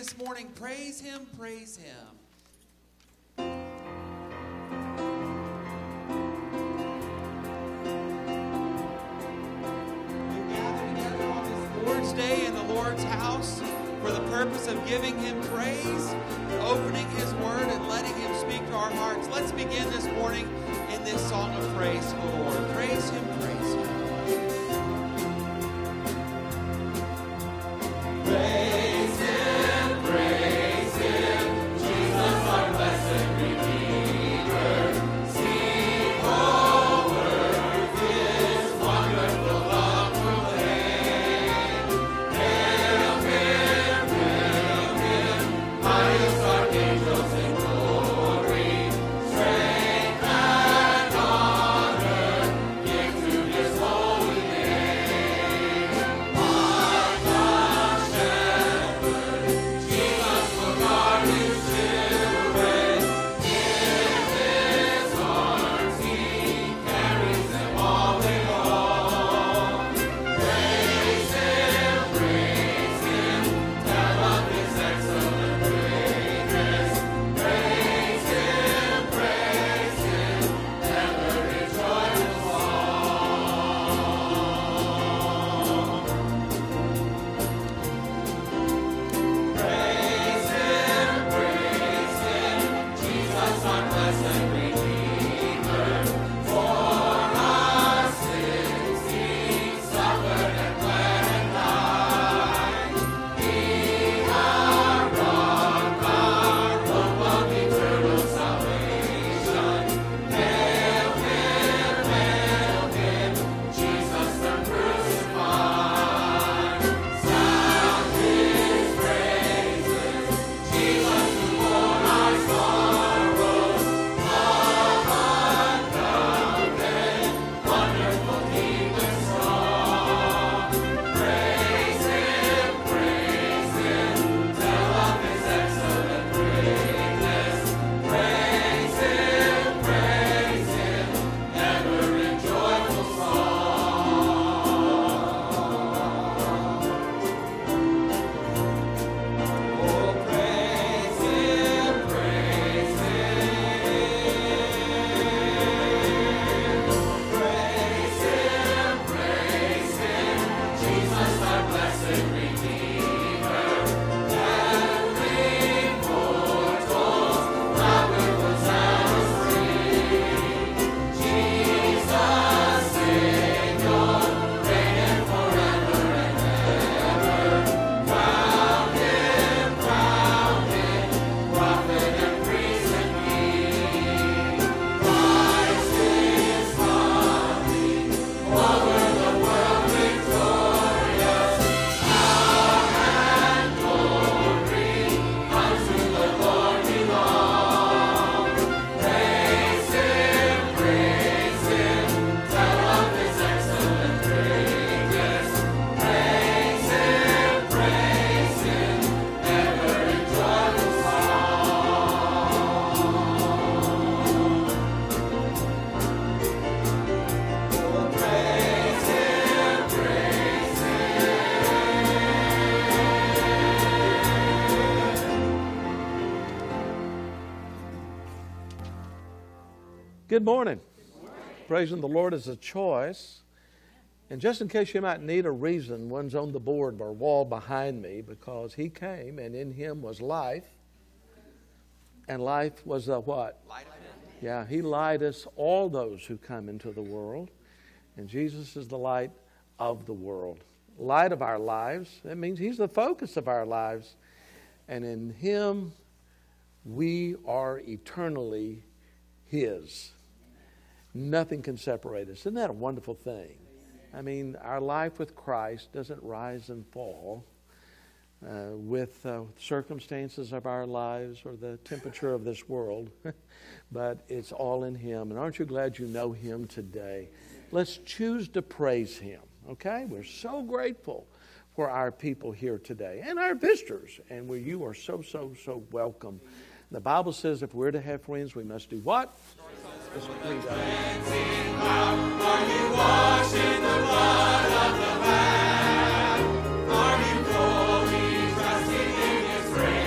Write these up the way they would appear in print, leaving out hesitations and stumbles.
this morning. Praise him, praise him. We gather together on this Lord's Day in the Lord's house for the purpose of giving him praise, opening his word, and letting him speak to our hearts. Let's begin this morning in this song of praise to the Lord. Praise him, praise him. Good morning. Good morning. Praising the Lord is a choice. And just in case you might need a reason, one's on the board or wall behind me, because he came and in him was life. And life was the what? Light. Yeah, he lighteth all those who come into the world. And Jesus is the light of the world. Light of our lives. That means he's the focus of our lives. And in him we are eternally his. Nothing can separate us. Isn't that a wonderful thing? I mean, our life with Christ doesn't rise and fall with circumstances of our lives or the temperature of this world, but it's all in him. And aren't you glad you know him today? Let's choose to praise him, okay? We're so grateful for our people here today and our visitors, and where you are so welcome. The Bible says if we're to have friends, we must do what? Let's please. Are you washed in the blood of the Lamb? Are you holy, trusting in his grace?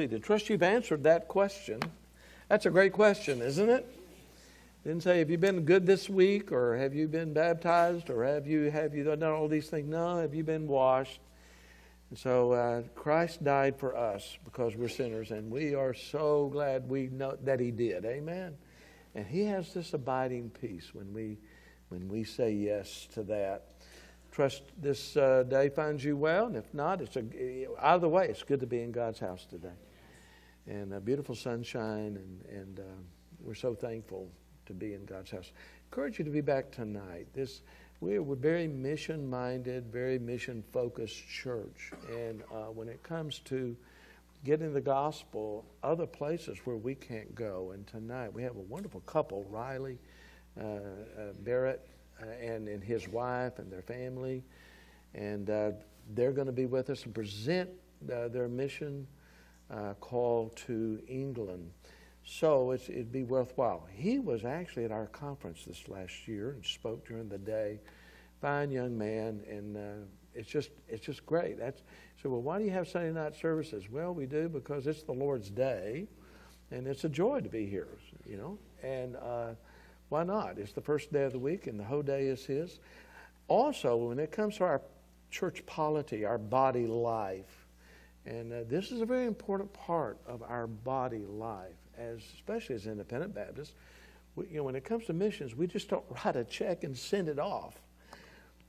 seated. Trish, you've answered that question. That's a great question, isn't it? Didn't say, have you been good this week, or have you been baptized, or have you done all these things? No, have you been washed? And so Christ died for us because we're sinners, and we are so glad we know that He did. Amen. And He has this abiding peace when we say yes to that. Trust this day finds you well, and if not, either way, it's good to be in God's house today. And beautiful sunshine, and we're so thankful to be in God's house. Encourage you to be back tonight. We're very mission-minded, very mission-focused church. And when it comes to getting the gospel, other places where we can't go. And tonight we have a wonderful couple, Riley Barrett and his wife and their family. And they're going to be with us and present their mission call to England. So it'd be worthwhile. He was actually at our conference this last year and spoke during the day. Fine young man, and it's just great. So, well, why do you have Sunday night services? Well, we do because it's the Lord's day, and it's a joy to be here, you know. And why not? It's the first day of the week, and the whole day is His. Also, when it comes to our church polity, our body life, and this is a very important part of our body life. Especially as independent Baptists, when it comes to missions, we just don't write a check and send it off.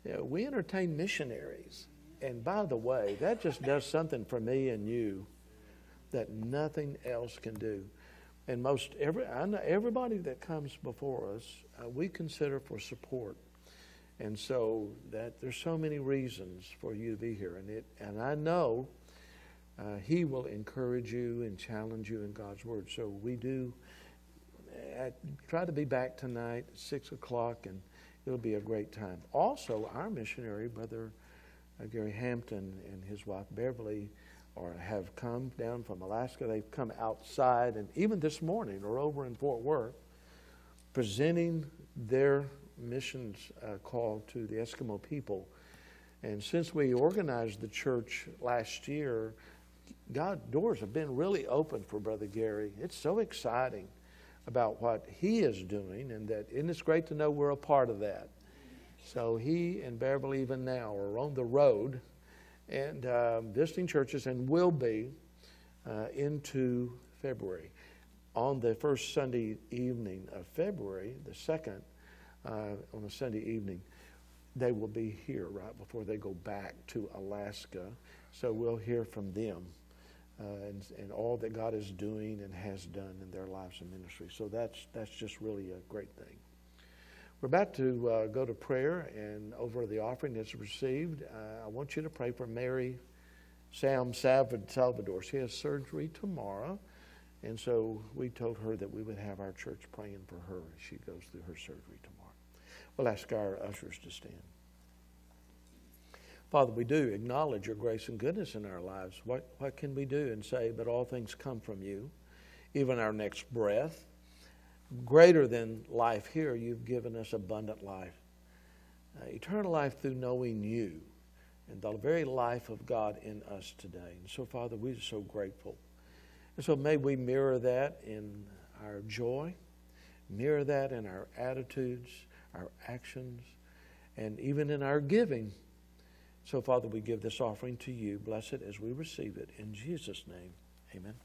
You know, we entertain missionaries. And by the way, that just does something for me and you that nothing else can do. And I know everybody that comes before us, we consider for support. And so there's so many reasons for you to be here. And I know He will encourage you and challenge you in God's Word. So we do try to be back tonight at 6 o'clock, and it'll be a great time. Also, our missionary, Brother Gary Hampton and his wife, Beverly, have come down from Alaska. They've come outside, and even this morning are over in Fort Worth presenting their missions call to the Eskimo people. And since we organized the church last year, doors have been really open for Brother Gary. It's so exciting about what he is doing, and it's great to know we're a part of that. So he and Beverly even now are on the road and visiting churches, and will be into February. On the first Sunday evening of February, the second, on a Sunday evening, they will be here right before they go back to Alaska. So we'll hear from them and all that God is doing and has done in their lives and ministry. So that's just really a great thing. We're about to go to prayer and over the offering that's received. I want you to pray for Mary Sam Salvador. She has surgery tomorrow. And so we told her that we would have our church praying for her as she goes through her surgery tomorrow. We'll ask our ushers to stand. Father, we do acknowledge your grace and goodness in our lives. What can we do and say, but all things come from you, even our next breath. Greater than life here, you've given us abundant life. Eternal life through knowing you and the very life of God in us today. And so, Father, we're so grateful. And so may we mirror that in our joy, mirror that in our attitudes, our actions, and even in our giving. So, Father, we give this offering to you. Bless it as we receive it. In Jesus' name, amen.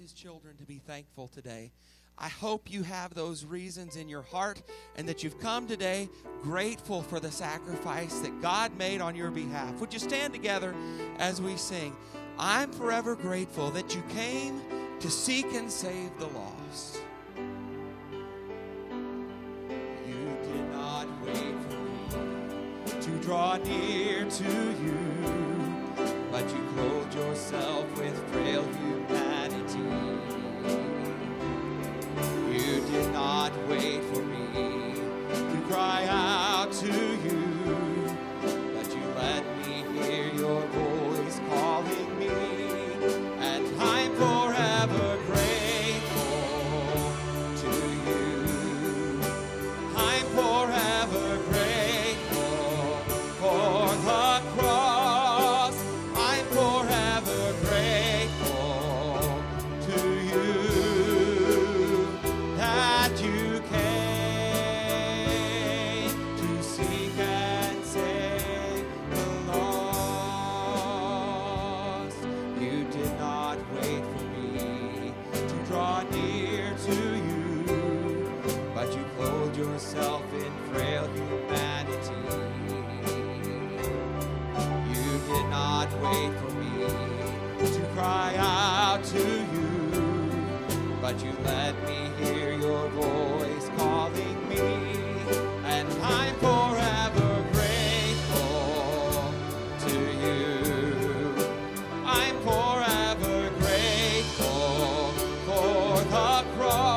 his children to be thankful today. I hope you have those reasons in your heart and that you've come today grateful for the sacrifice that God made on your behalf. Would you stand together as we sing? I'm forever grateful that you came to seek and save the lost. You did not wait for me to draw near to you, but you clothed yourself with frail humanity. You did not wait for me to cry out to you, but you let me hear your voice calling me, and I'm forever grateful to you. I'm forever grateful for the cross. I'm forever grateful to you. Yourself in frail humanity. You did not wait for me to cry out to you, but you let me hear your voice calling me, and I'm forever grateful to you. I'm forever grateful for the cross.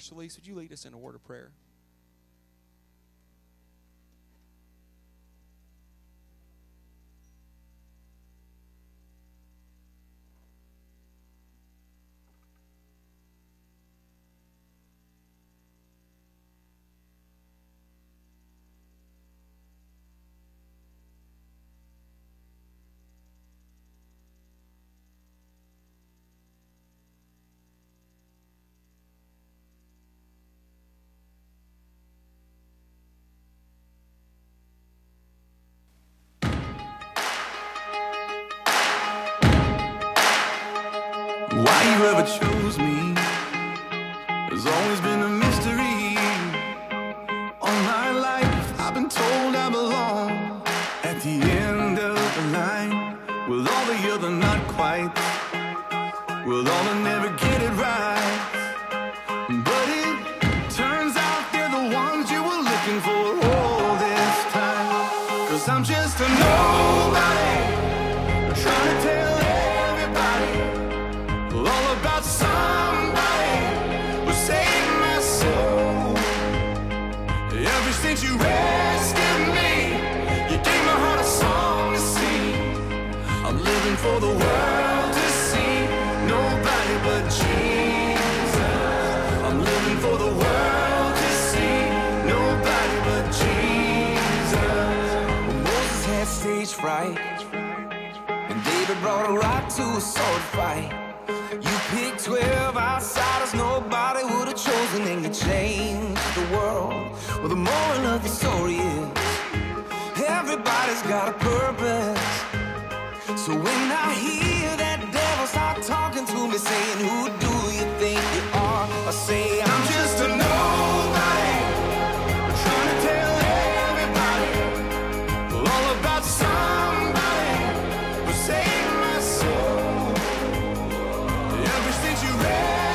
Shalise, would you lead us in a word of prayer? Why you ever chose me has always been a mystery. All my life I've been told I belong at the end of the line, with all the other not quite, with all the never get it right. But it turns out they're the ones you were looking for all this time. 'Cause I'm just a nobody trying to tell everybody all about somebody who saved my soul. Ever since you rescued me, you gave my heart a song to sing. I'm living for the world to see, nobody but Jesus. I'm living for the world to see, nobody but Jesus. Well, Moses had stage fright, and David brought a rock to a sword fight. You picked 12 outsiders nobody would have chosen, and you changed the world. Well, the moral of the story is everybody's got a purpose. So when I hear that devil start talking to me, saying, who do you think you are? I say, I'm just a nobody trying to tell everybody all about somebody who saved my soul.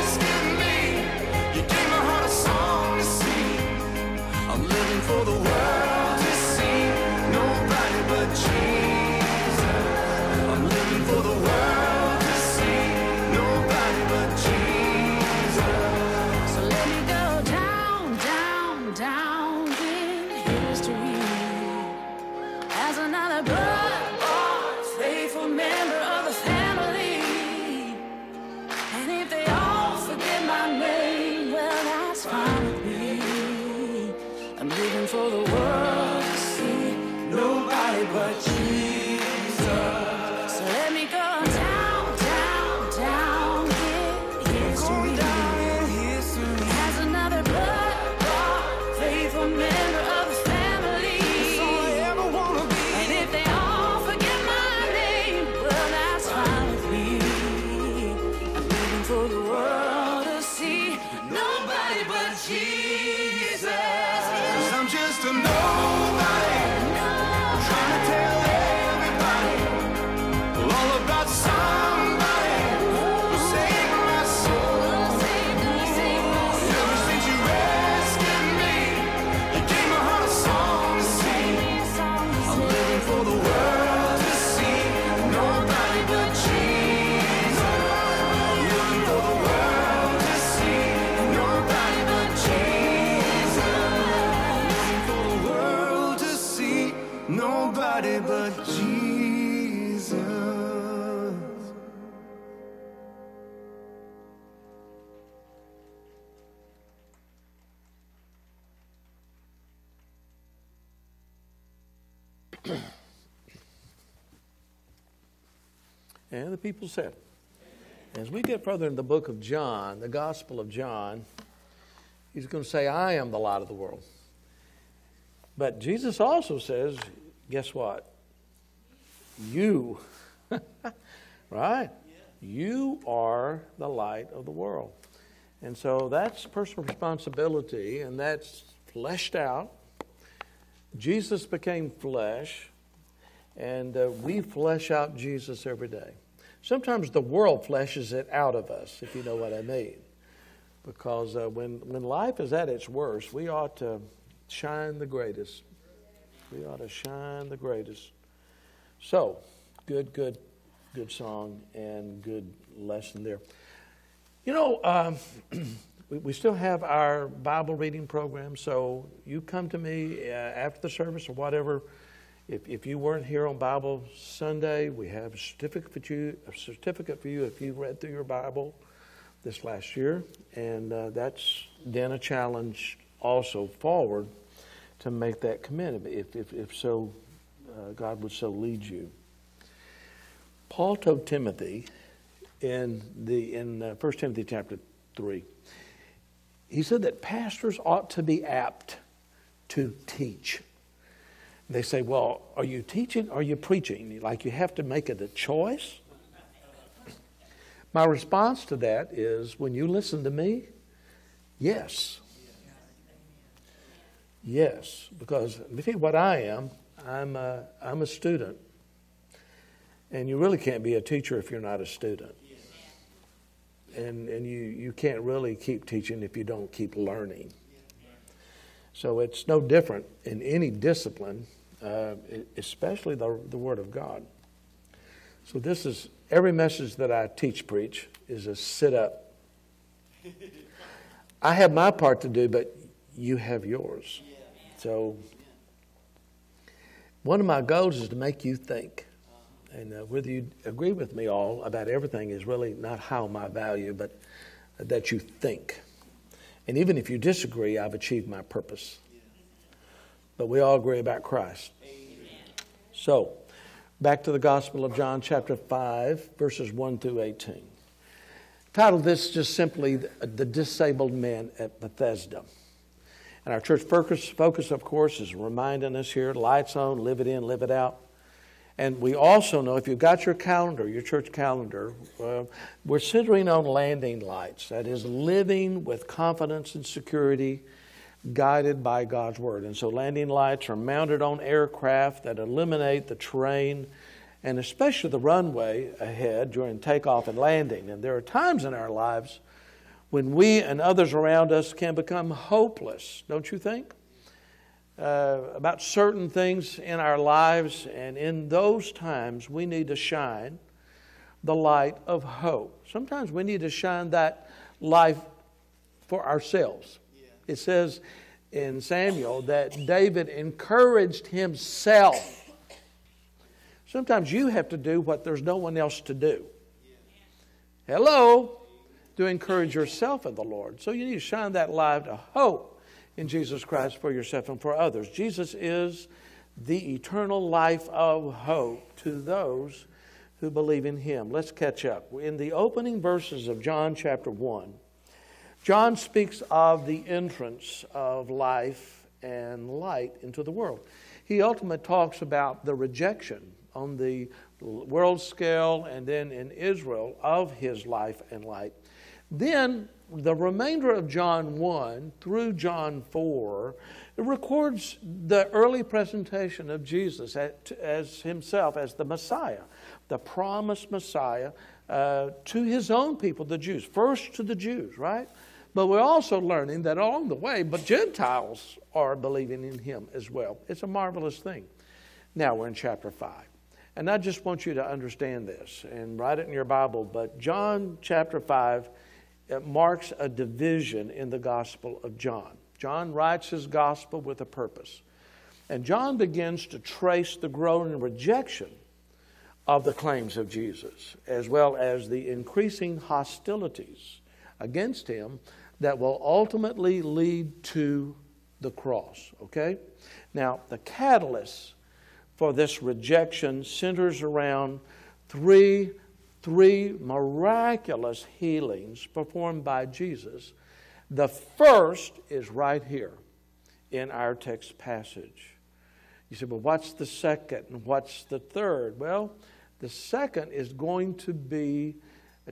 For the world to see, nobody but Jesus. I'm living for the world to see, nobody but Jesus. So let me go down, down, down in history as another blood-born, faithful member of the family. And if they all forget my name, well, that's fine. I'm living for the world to see, nobody but you. And the people said, as we get further in the book of John, the Gospel of John, he's going to say, I am the light of the world. But Jesus also says, guess what? You, right? You are the light of the world. And so that's personal responsibility, and that's fleshed out. Jesus became flesh, and we flesh out Jesus every day. Sometimes the world fleshes it out of us, if you know what I mean. Because when life is at its worst, we ought to shine the greatest. We ought to shine the greatest. So, good song and good lesson there. You know, we still have our Bible reading program, so you come to me after the service or whatever. If you weren't here on Bible Sunday, we have a certificate for you if you read through your Bible this last year. And that's then a challenge also forward to make that commitment, if so, God would so lead you. Paul told Timothy in 1 Timothy chapter 3, he said that pastors ought to be apt to teach. They say, well, are you teaching or are you preaching? Like, you have to make it a choice. My response to that is, when you listen to me, yes. Yes, because let me tell you what I am. I'm a student. And you really can't be a teacher if you're not a student. And you can't really keep teaching if you don't keep learning. So it's no different in any discipline, especially the Word of God. So this is, every message that I preach is a sit up. I have my part to do, but you have yours. So one of my goals is to make you think. And whether you agree with me all about everything is really not how my value, but that you think. And even if you disagree, I've achieved my purpose. But we all agree about Christ. Amen. So, back to the Gospel of John, chapter 5, verses 1 through 18. Titled this just simply, The Disabled Man at Bethesda. And our church focus, of course, is reminding us here, lights on, live it in, live it out. And we also know, if you've got your calendar, your church calendar, we're centering on landing lights. That is, living with confidence and security, guided by God's Word. And so landing lights are mounted on aircraft that illuminate the terrain, and especially the runway ahead during takeoff and landing. And there are times in our lives when we and others around us can become hopeless, don't you think? About certain things in our lives, and in those times we need to shine the light of hope. Sometimes we need to shine that light for ourselves. Yeah. It says in Samuel that David encouraged himself. Sometimes you have to do what there's no one else to do. Yeah. Hello? To encourage yourself in the Lord. So you need to shine that light of hope in Jesus Christ for yourself and for others. Jesus is the eternal life of hope to those who believe in Him. Let's catch up. In the opening verses of John chapter 1, John speaks of the entrance of life and light into the world. He ultimately talks about the rejection on the world scale and then in Israel of His life and light. Then the remainder of John 1 through John 4 It records the early presentation of Jesus as himself, as the Messiah, the promised Messiah, to his own people, the Jews. First to the Jews, right? But we're also learning that along the way, but Gentiles are believing in him as well. It's a marvelous thing. Now we're in chapter 5. And I just want you to understand this and write it in your Bible. But John chapter 5, it marks a division in the Gospel of John. John writes his gospel with a purpose. And John begins to trace the growing rejection of the claims of Jesus, as well as the increasing hostilities against him that will ultimately lead to the cross. Okay? Now, the catalyst for this rejection centers around three miraculous healings performed by Jesus. The first is right here in our text passage. You say, well, what's the second and what's the third? Well, the second is going to be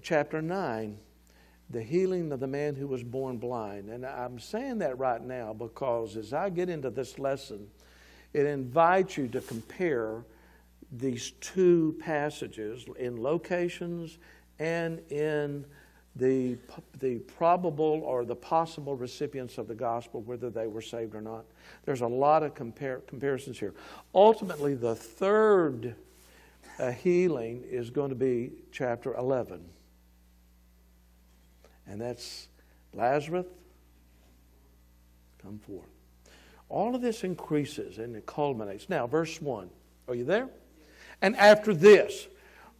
chapter 9, the healing of the man who was born blind. And I'm saying that right now because as I get into this lesson, it invites you to compare these two passages in locations and in the probable or the possible recipients of the gospel, whether they were saved or not. There's a lot of comparisons here. Ultimately, the third healing is going to be chapter 11. And that's Lazarus, come forth. All of this increases and it culminates. Now, verse 1. Are you there? And after this,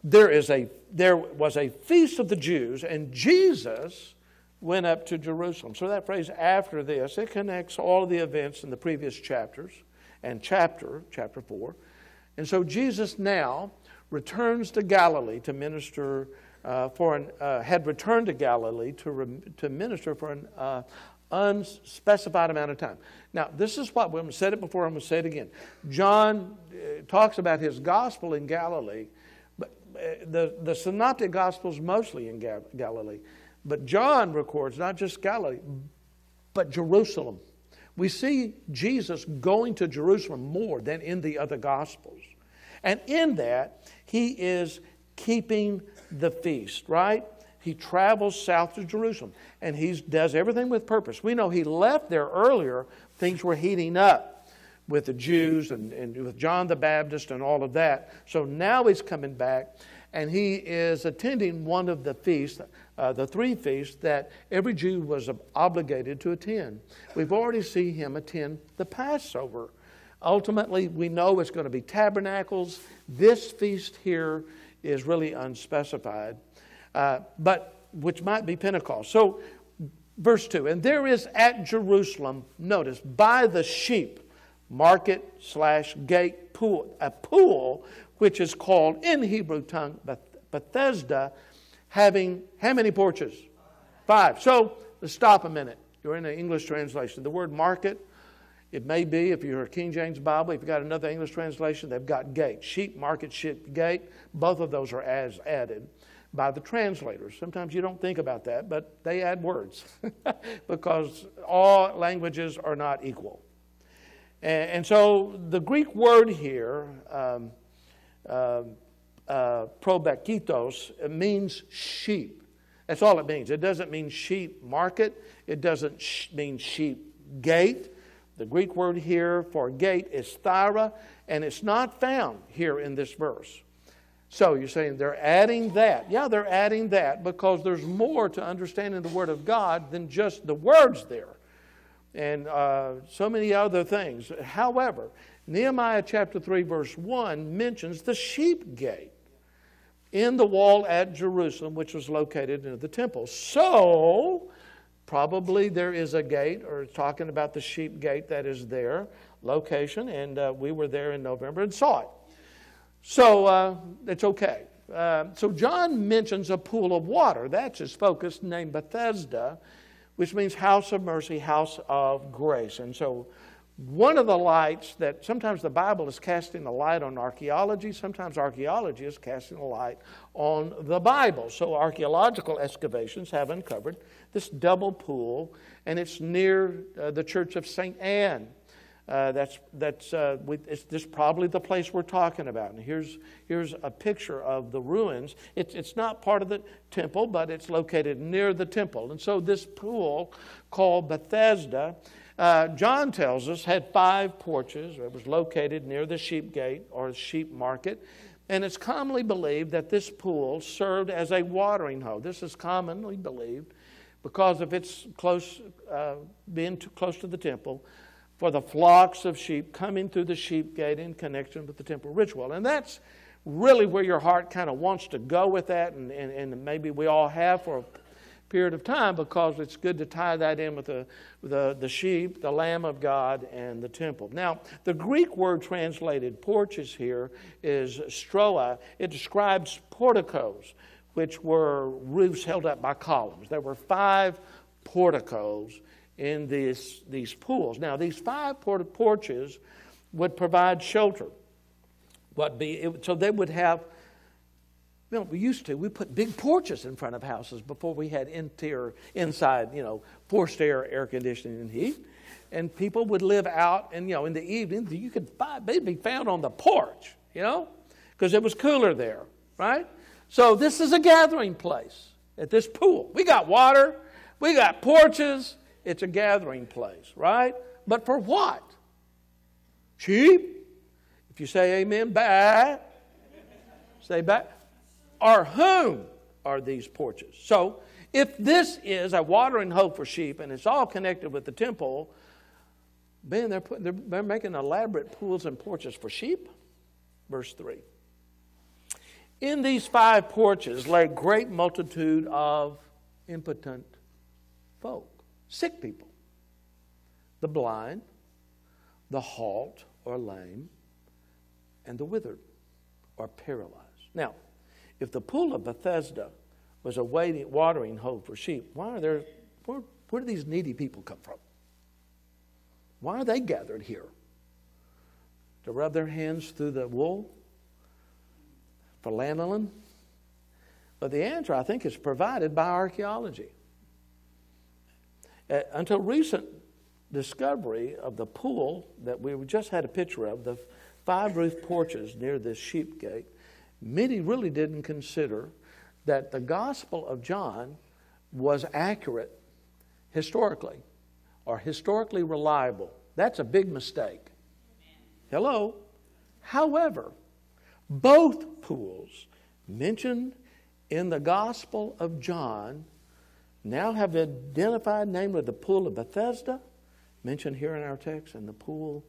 there was a feast of the Jews, and Jesus went up to Jerusalem. So that phrase, after this, it connects all of the events in the previous chapters and chapter 4. And so Jesus now returns to Galilee to minister had returned to Galilee to minister for an unspecified amount of time. Now, this is what we've said it before, I'm going to say it again. John talks about his gospel in Galilee, but the synoptic gospels mostly in Galilee. But John records not just Galilee, but Jerusalem. We see Jesus going to Jerusalem more than in the other gospels. And in that, he is keeping the feast, right? He travels south to Jerusalem, and he does everything with purpose. We know he left there earlier. Things were heating up with the Jews and with John the Baptist and all of that. So now he's coming back, and he is attending one of the feasts, the three feasts that every Jew was obligated to attend. We've already seen him attend the Passover. Ultimately, we know it's going to be tabernacles. This feast here is really unspecified. But which might be Pentecost. So, verse 2, and there is at Jerusalem, notice, by the sheep, market/gate pool, a pool which is called in Hebrew tongue Bethesda, having how many porches? 5. So, let's stop a minute. You're in the English translation. The word market, it may be, if you're a King James Bible, if you've got another English translation, they've got gate. Sheep, market, sheep, gate. Both of those are as added by the translators. Sometimes you don't think about that, but they add words because all languages are not equal. And so the Greek word here, probakitos, means sheep. That's all it means. It doesn't mean sheep market. It doesn't mean sheep gate. The Greek word here for gate is thyra, and it's not found here in this verse. So you're saying they're adding that. Yeah, they're adding that because there's more to understanding the Word of God than just the words there and so many other things. However, Nehemiah chapter 3 verse 1 mentions the sheep gate in the wall at Jerusalem, which was located in the temple. So probably there is a gate, or it's talking about the sheep gate that is their location, and we were there in November and saw it. So it's okay. So John mentions a pool of water. That's his focus, named Bethesda, which means house of mercy, house of grace. And so one of the lights that sometimes the Bible is casting a light on archaeology, sometimes archaeology is casting a light on the Bible. So archaeological excavations have uncovered this double pool, and it's near the church of St. Anne. It's probably the place we're talking about. And here's a picture of the ruins. It's not part of the temple, but it's located near the temple. And so this pool called Bethesda, John tells us, had 5 porches. It was located near the sheep gate or sheep market. And it's commonly believed that this pool served as a watering hole. This is commonly believed because of its close, being too close to the temple, for the flocks of sheep coming through the sheep gate in connection with the temple ritual. And that's really where your heart kind of wants to go with that, and maybe we all have for a period of time, because it's good to tie that in with the sheep, the Lamb of God, and the temple. Now, the Greek word translated porches here is stroa. It describes porticos, which were roofs held up by columns. There were 5 porticos in these pools. Now, these 5 porches would provide shelter. So they would have, you know, we put big porches in front of houses before we had inside, you know, forced air conditioning and heat. And people would live out, and, you know, in the evening, they'd be found on the porch, you know, because it was cooler there, right? So this is a gathering place at this pool. We got water, we got porches. It's a gathering place, right? But for what? Sheep? If you say amen, bye. Say bye. Or whom are these porches? So if this is a watering hole for sheep and it's all connected with the temple, man, they're making elaborate pools and porches for sheep. Verse 3. In these 5 porches lay a great multitude of impotent folk. Sick people, the blind, the halt or lame, and the withered or paralyzed. Now, if the pool of Bethesda was a watering hole for sheep, where do these needy people come from? Why are they gathered here? To rub their hands through the wool? For lanolin? But the answer, I think, is provided by archaeology. Until recent discovery of the pool that we just had a picture of, the 5 roof porches near this sheep gate, many really didn't consider that the Gospel of John was accurate historically, or historically reliable. That's a big mistake. Hello? However, both pools mentioned in the Gospel of John now have been identified, namely the pool of Bethesda, mentioned here in our text, and the pool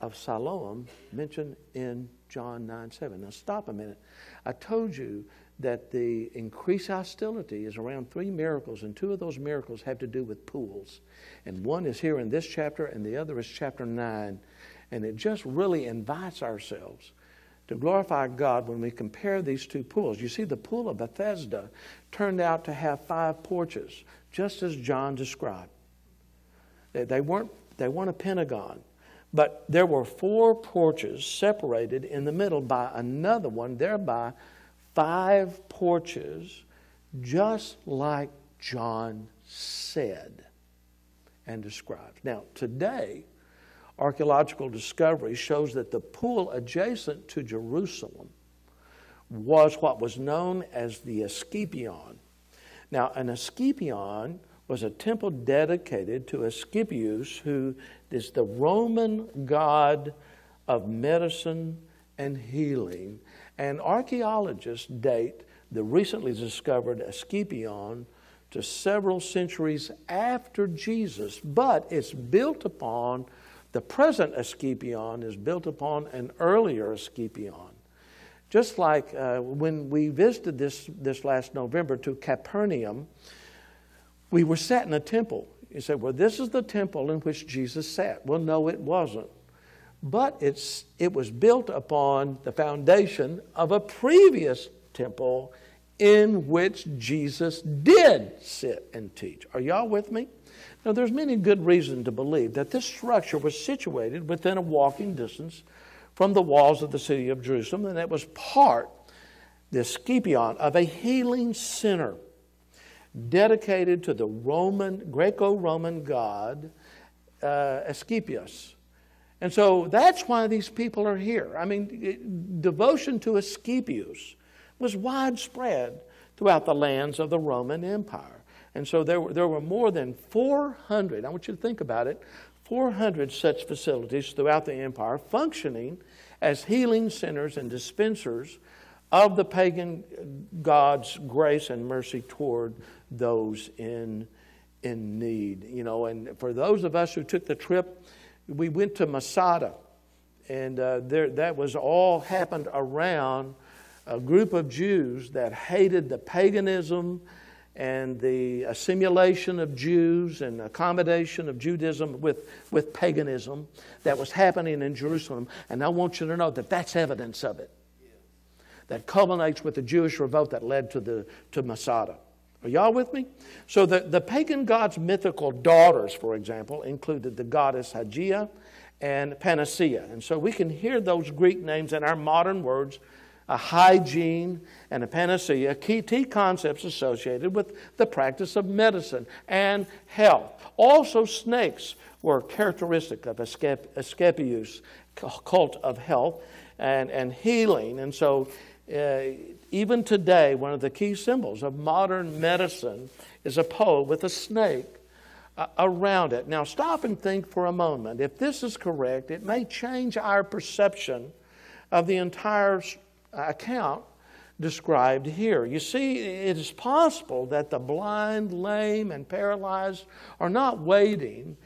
of Siloam, mentioned in John 9:7. Now stop a minute. I told you that the increased hostility is around 3 miracles, and 2 of those miracles have to do with pools. And one is here in this chapter, and the other is chapter 9. And it just really invites ourselves to glorify God when we compare these 2 pools. You see, the pool of Bethesda turned out to have 5 porches, just as John described. They weren't a pentagon, but there were 4 porches separated in the middle by another one, thereby 5 porches, just like John said and described. Now, today, archaeological discovery shows that the pool adjacent to Jerusalem was what was known as the Asclepion. Now, an Asclepion was a temple dedicated to Asclepius, who is the Roman god of medicine and healing. And archaeologists date the recently discovered Asclepion to several centuries after Jesus, but it's built upon the present Asclepion is built upon an earlier Asclepion. Just like when we visited this last November to Capernaum, we were sat in a temple. You say, well, this is the temple in which Jesus sat. Well, no, it wasn't. But it was built upon the foundation of a previous temple in which Jesus did sit and teach. Are y'all with me? Now, there's many good reasons to believe that this structure was situated within a walking distance from the walls of the city of Jerusalem, and it was part, the Asclepion, of a healing center dedicated to the Greco-Roman god Asclepius. And so that's why these people are here. I mean, devotion to Asclepius was widespread throughout the lands of the Roman Empire. And so there were more than 400, I want you to think about it, 400 such facilities throughout the empire functioning as healing centers and dispensers of the pagan God's grace and mercy toward those in need. You know, and for those of us who took the trip, we went to Masada, and that was all happened around a group of Jews that hated the paganism and the assimilation of Jews and accommodation of Judaism with paganism that was happening in Jerusalem. And I want you to know that that's evidence of it. That culminates with the Jewish revolt that led to Masada. Are y'all with me? So the pagan god's mythical daughters, for example, included the goddess Hagia and Panacea. And so we can hear those Greek names in our modern words, a hygiene and a panacea, key concepts associated with the practice of medicine and health. Also, snakes were characteristic of Asclepius' cult of health and healing. And so even today, one of the key symbols of modern medicine is a pole with a snake around it. Now, stop and think for a moment. If this is correct, it may change our perception of the entire account described here. You see, it is possible that the blind, lame, and paralyzed are not waiting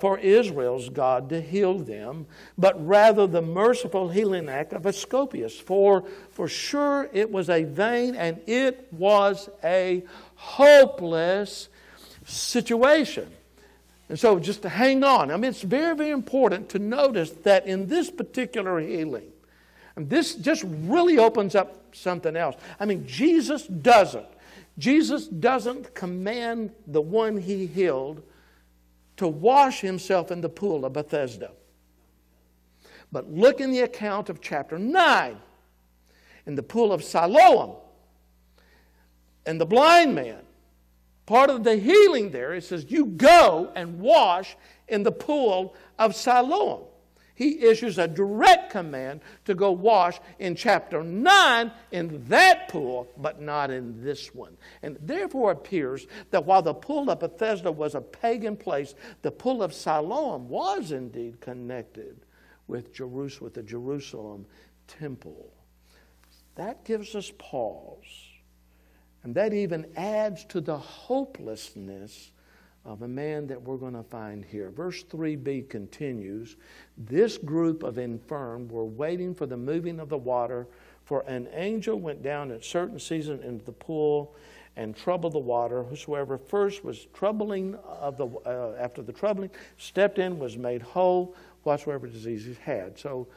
for Israel's God to heal them, but rather the merciful healing act of Asclepius. For sure it was a vain and it was a hopeless situation. And so just to hang on. I mean, it's very, very important to notice that in this particular healing, and this just really opens up something else. I mean, Jesus doesn't command the one he healed to wash himself in the pool of Bethesda. But look in the account of chapter 9, in the pool of Siloam, and the blind man. Part of the healing there, it says, you go and wash in the pool of Siloam. He issues a direct command to go wash in chapter 9 in that pool, but not in this one. And therefore it appears that while the pool of Bethesda was a pagan place, the pool of Siloam was indeed connected with the Jerusalem temple. That gives us pause. And that even adds to the hopelessness of a man that we're going to find here. Verse 3b continues, this group of infirm were waiting for the moving of the water, for an angel went down at certain season into the pool and troubled the water. Whosoever first was troubling of the, after the troubling, stepped in, was made whole, whatsoever disease he had. So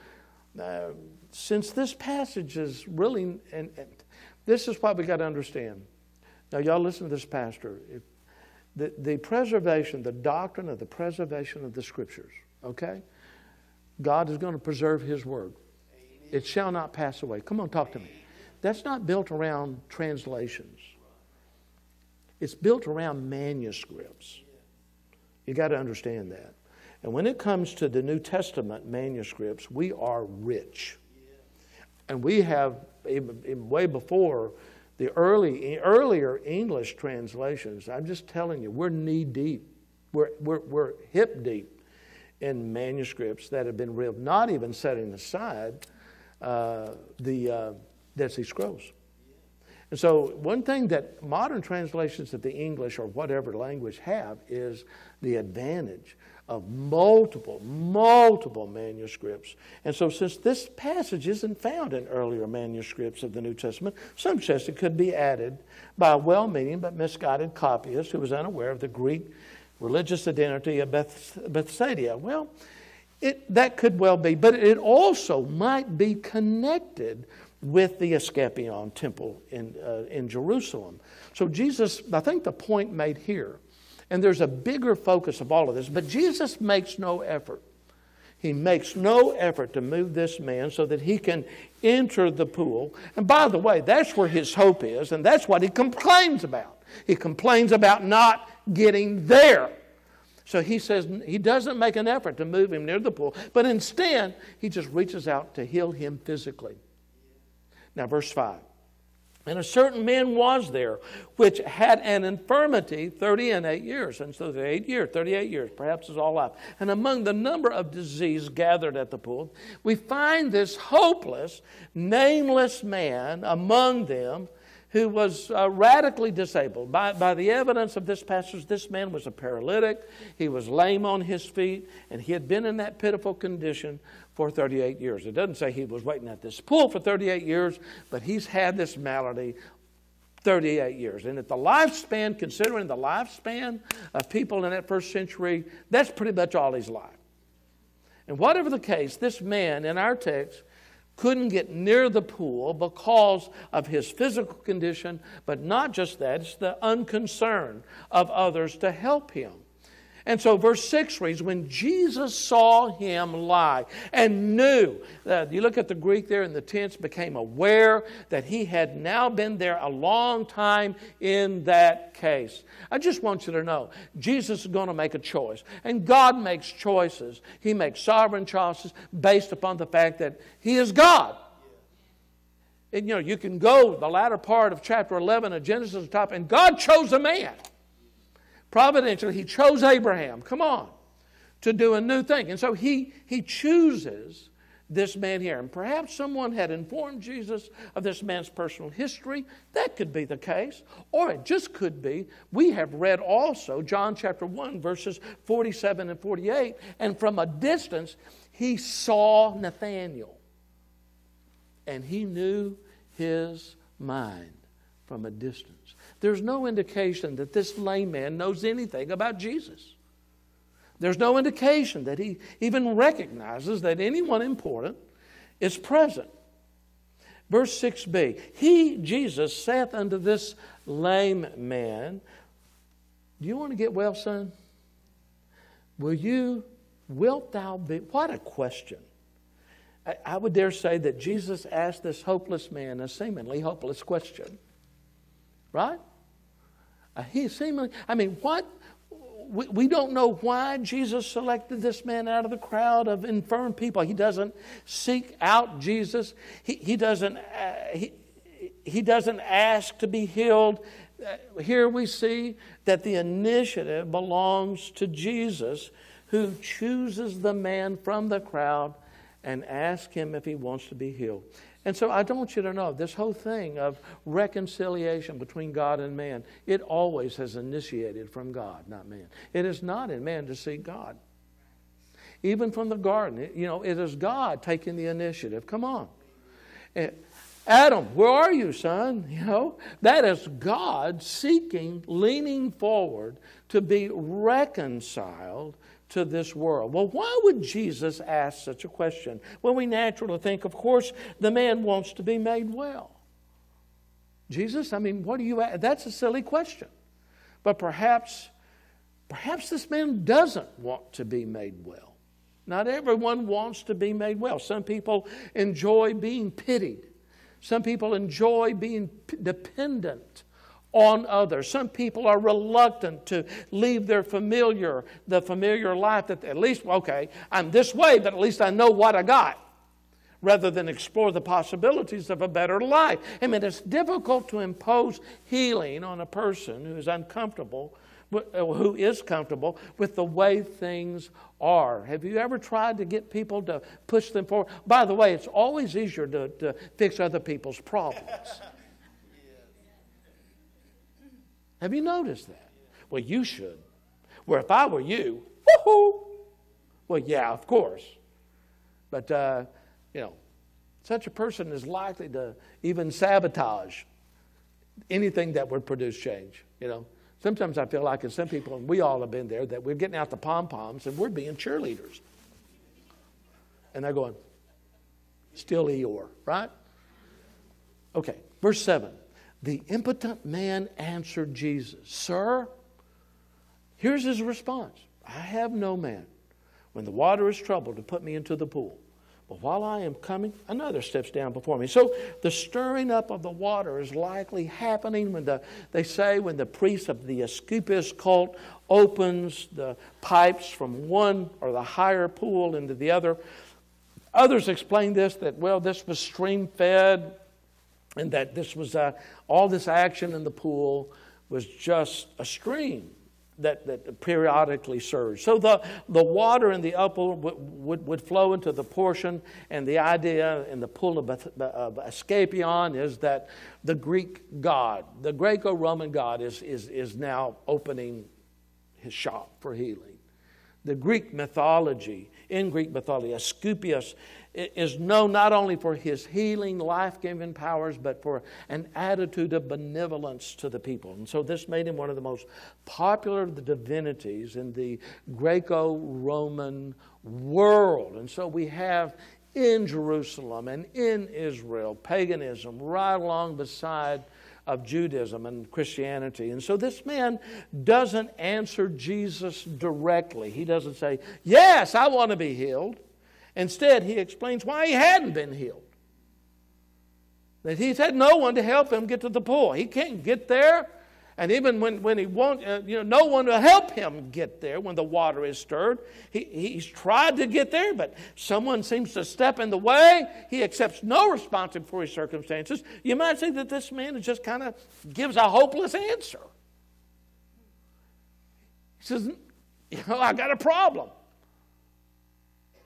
since this passage is really, and this is what we got to understand. Now y'all listen to this pastor. The doctrine of the preservation of the Scriptures, okay? God is going to preserve His Word. Amen. It shall not pass away. Come on, talk to me. That's not built around translations. It's built around manuscripts. You got to understand that. And when it comes to the New Testament manuscripts, we are rich. And we have, way before the earlier English translations, I'm just telling you, we're knee deep. We're hip deep in manuscripts that have been written, not even setting aside the Dead Sea Scrolls. And so one thing that modern translations of the English or whatever language have is the advantage of multiple manuscripts. And so since this passage isn't found in earlier manuscripts of the New Testament, some suggest it could be added by a well-meaning but misguided copyist who was unaware of the Greek religious identity of Bethsaida. Well, that could well be, but it also might be connected with the Asclepion temple in Jerusalem. So Jesus, I think the point made here, and there's a bigger focus of all of this, but Jesus makes no effort. He makes no effort to move this man so that he can enter the pool. And by the way, that's where his hope is, and that's what he complains about. He complains about not getting there. So he says he doesn't make an effort to move him near the pool, but instead he just reaches out to heal him physically. Now, verse 5. And a certain man was there which had an infirmity 38 years. And so 38 years, perhaps is all up. And among the number of disease gathered at the pool, we find this hopeless, nameless man among them who was radically disabled. By the evidence of this passage, this man was a paralytic. He was lame on his feet, and he had been in that pitiful condition for 38 years. It doesn't say he was waiting at this pool for 38 years, but he's had this malady 38 years. And at the lifespan, considering the lifespan of people in that first century, that's pretty much all his life. And whatever the case, this man in our text couldn't get near the pool because of his physical condition, but not just that, it's the unconcern of others to help him. And so verse 6 reads, when Jesus saw him lie and knew, you look at the Greek there in the tense, became aware that he had now been there a long time in that case. I just want you to know, Jesus is going to make a choice. And God makes choices. He makes sovereign choices based upon the fact that He is God. And you know, you can go the latter part of chapter 11 of Genesis to the top, and God chose a man. Providentially, He chose Abraham, come on, to do a new thing. And so he chooses this man here. And perhaps someone had informed Jesus of this man's personal history. That could be the case. Or it just could be. We have read also John chapter 1, verses 47 and 48. And from a distance, he saw Nathanael. And he knew his mind from a distance. There's no indication that this lame man knows anything about Jesus. There's no indication that he even recognizes that anyone important is present. Verse 6b, He, Jesus, saith unto this lame man, do you want to get well, son? Wilt thou be? What a question. I would dare say that Jesus asked this hopeless man a seemingly hopeless question. Right? He seemingly, I mean, what? We don't know why Jesus selected this man out of the crowd of infirm people. He doesn't seek out Jesus. He doesn't ask to be healed. Here we see that the initiative belongs to Jesus, who chooses the man from the crowd and asks him if he wants to be healed. And so I want you to know, this whole thing of reconciliation between God and man, it always has initiated from God, not man. It is not in man to seek God. Even from the garden, you know, it is God taking the initiative. Come on. Adam, where are you, son? You know, that is God seeking, leaning forward to be reconciled to this world. Well, why would Jesus ask such a question? Well, we naturally think, of course, the man wants to be made well. Jesus, I mean, what do you ask? That's a silly question. But perhaps this man doesn't want to be made well. Not everyone wants to be made well. Some people enjoy being pitied. Some people enjoy being dependent on others. Some people are reluctant to leave their familiar life that at least, okay, I'm this way, but at least I know what I got, rather than explore the possibilities of a better life. I mean, it's difficult to impose healing on a person who is uncomfortable, who is comfortable with the way things are. Have you ever tried to get people to push them forward? By the way, it's always easier to fix other people's problems. Have you noticed that? Well, you should. Well, if I were you, woohoo! Well, yeah, of course. But, you know, such a person is likely to even sabotage anything that would produce change, you know. Sometimes I feel like, and some people, and we all have been there, that we're getting out the pom-poms and we're being cheerleaders. And they're going, still Eeyore, right? Okay, verse 7. The impotent man answered Jesus, Sir, here's his response. I have no man, when the water is troubled, to put me into the pool. But while I am coming, another steps down before me. So the stirring up of the water is likely happening when they say when the priest of the Asclepius cult opens the pipes from one or the higher pool into the other. Others explain this, that, well, this was stream fed and that this was all this action in the pool was just a stream that periodically surged. So the water in the upper would flow into the portion, and the idea in the pool of Asclepion is that the Greek god, the Greco-Roman god is now opening his shop for healing. The Greek mythology, in Greek mythology, Asclepius is known not only for his healing, life-giving powers, but for an attitude of benevolence to the people. And so this made him one of the most popular divinities in the Greco-Roman world. And so we have in Jerusalem and in Israel, paganism right along beside of Judaism and Christianity. And so this man doesn't answer Jesus directly. He doesn't say, yes, I want to be healed. Instead, he explains why he hadn't been healed. That he's had no one to help him get to the pool. He can't get there. And even when he won't, no one will help him get there when the water is stirred. He's tried to get there, but someone seems to step in the way. He accepts no responsibility for his circumstances. You might say that this man just kind of gives a hopeless answer. He says, I got a problem.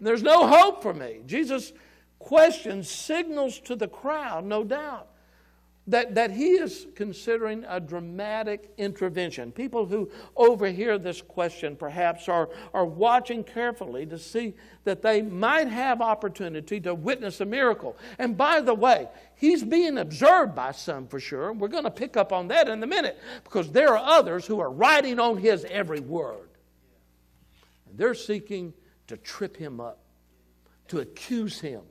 There's no hope for me. Jesus' question signals to the crowd, no doubt, that he is considering a dramatic intervention. People who overhear this question perhaps are watching carefully to see that they might have opportunity to witness a miracle. And by the way, he's being observed by some for sure. We're going to pick up on that in a minute, because there are others who are riding on his every word. They're seeking to trip him up, to accuse him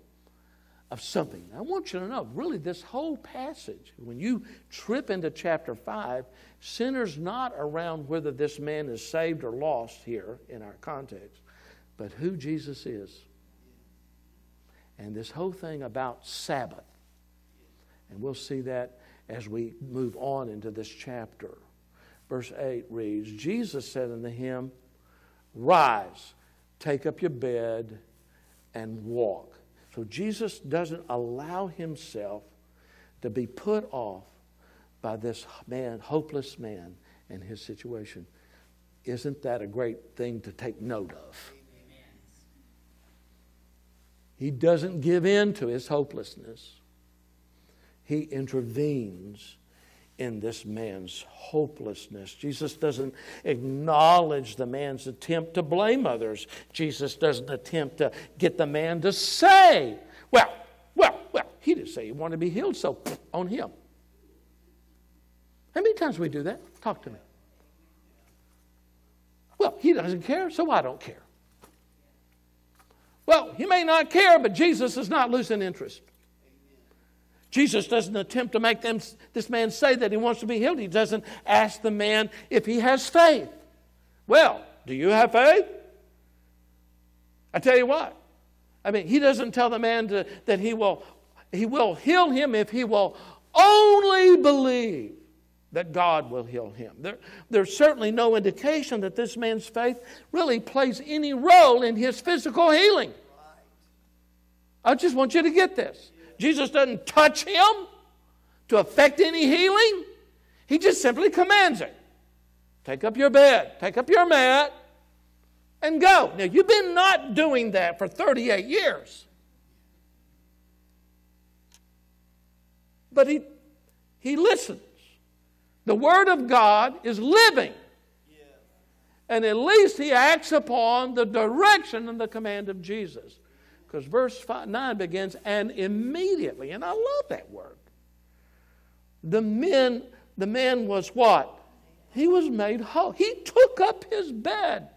of something. I want you to know, really, this whole passage, when you trip into chapter 5, centers not around whether this man is saved or lost here in our context, but who Jesus is. And this whole thing about Sabbath. And we'll see that as we move on into this chapter. Verse 8 reads, Jesus said unto him, Rise, take up your bed and walk. So Jesus doesn't allow himself to be put off by this man, hopeless man, and his situation. Isn't that a great thing to take note of? Amen. He doesn't give in to his hopelessness. He intervenes in this man's hopelessness. Jesus doesn't acknowledge the man's attempt to blame others. Jesus doesn't attempt to get the man to say, well, he didn't say he wanted to be healed, so on him. How many times do we do that? Talk to me. Well, he doesn't care, so I don't care. Well, he may not care, but Jesus is not losing interest. Jesus doesn't attempt to make this man say that he wants to be healed. He doesn't ask the man if he has faith. Well, do you have faith? I tell you what. I mean, he doesn't tell the man that he will heal him if he will only believe that God will heal him. There's certainly no indication that this man's faith really plays any role in his physical healing. I just want you to get this. Jesus doesn't touch him to affect any healing. He just simply commands it. Take up your bed, take up your mat, and go. Now, you've been not doing that for 38 years. But he listens. The Word of God is living. Yeah. And at least he acts upon the direction and the command of Jesus. Because verse 9 begins, and immediately, and I love that word, the man was what? He was made whole. He took up his bed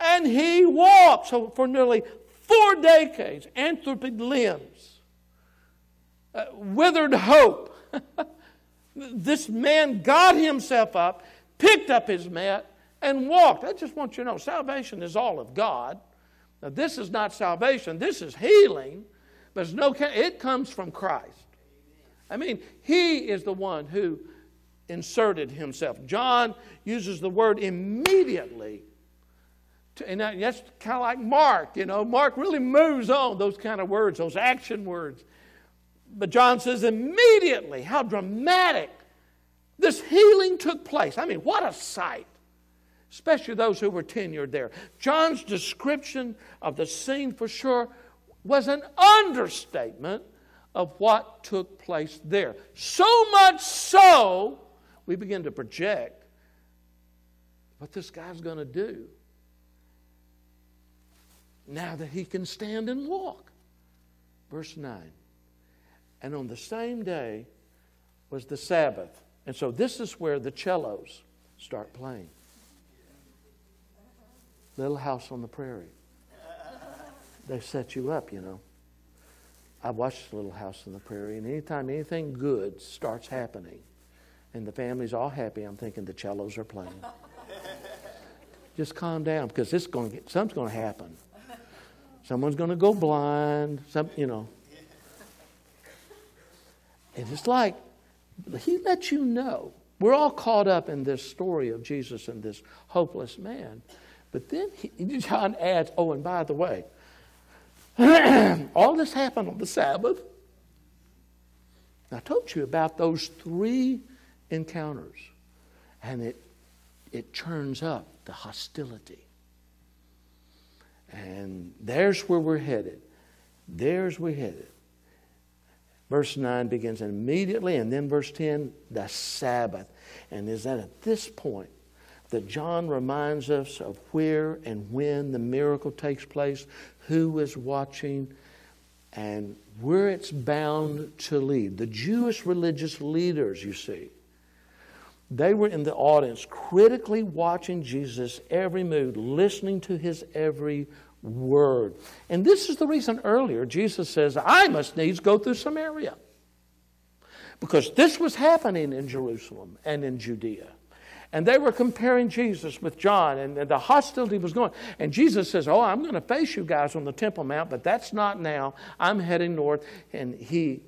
and he walked. So for nearly 4 decades, atrophied limbs, withered hope. This man got himself up, picked up his mat, and walked. I just want you to know, salvation is all of God. Now, this is not salvation. This is healing, but it's no, it comes from Christ. I mean, He is the one who inserted Himself. John uses the word immediately. And that's kind of like Mark, you know. Mark really moves on those kind of words, those action words. But John says immediately, how dramatic this healing took place. I mean, what a sight, especially those who were tenured there. John's description of the scene for sure was an understatement of what took place there. So much so, we begin to project what this guy's going to do now that he can stand and walk. Verse 9. And on the same day was the Sabbath. And so this is where the cellos start playing. Little House on the Prairie. They set you up, you know. I watched Little House on the Prairie, and anytime anything good starts happening and the family's all happy, I'm thinking the cellos are playing. Just calm down, because it's going to get, something's going to happen. Someone's going to go blind, you know. And it's like, He lets you know. We're all caught up in this story of Jesus and this hopeless man. But then John adds, oh, and by the way, all this happened on the Sabbath. And I told you about those three encounters. And it churns up the hostility. And there's where we're headed. There's where we're headed. Verse 9 begins immediately, and then verse 10, the Sabbath. And is that at this point that John reminds us of where and when the miracle takes place, who is watching, and where it's bound to lead. The Jewish religious leaders, you see, they were in the audience critically watching Jesus' every move, listening to His every word. And this is the reason earlier Jesus says, I must needs go through Samaria. Because this was happening in Jerusalem and in Judea. And they were comparing Jesus with John, and the hostility was going. And Jesus says, oh, I'm going to face you guys on the Temple Mount, but that's not now. I'm heading north. And He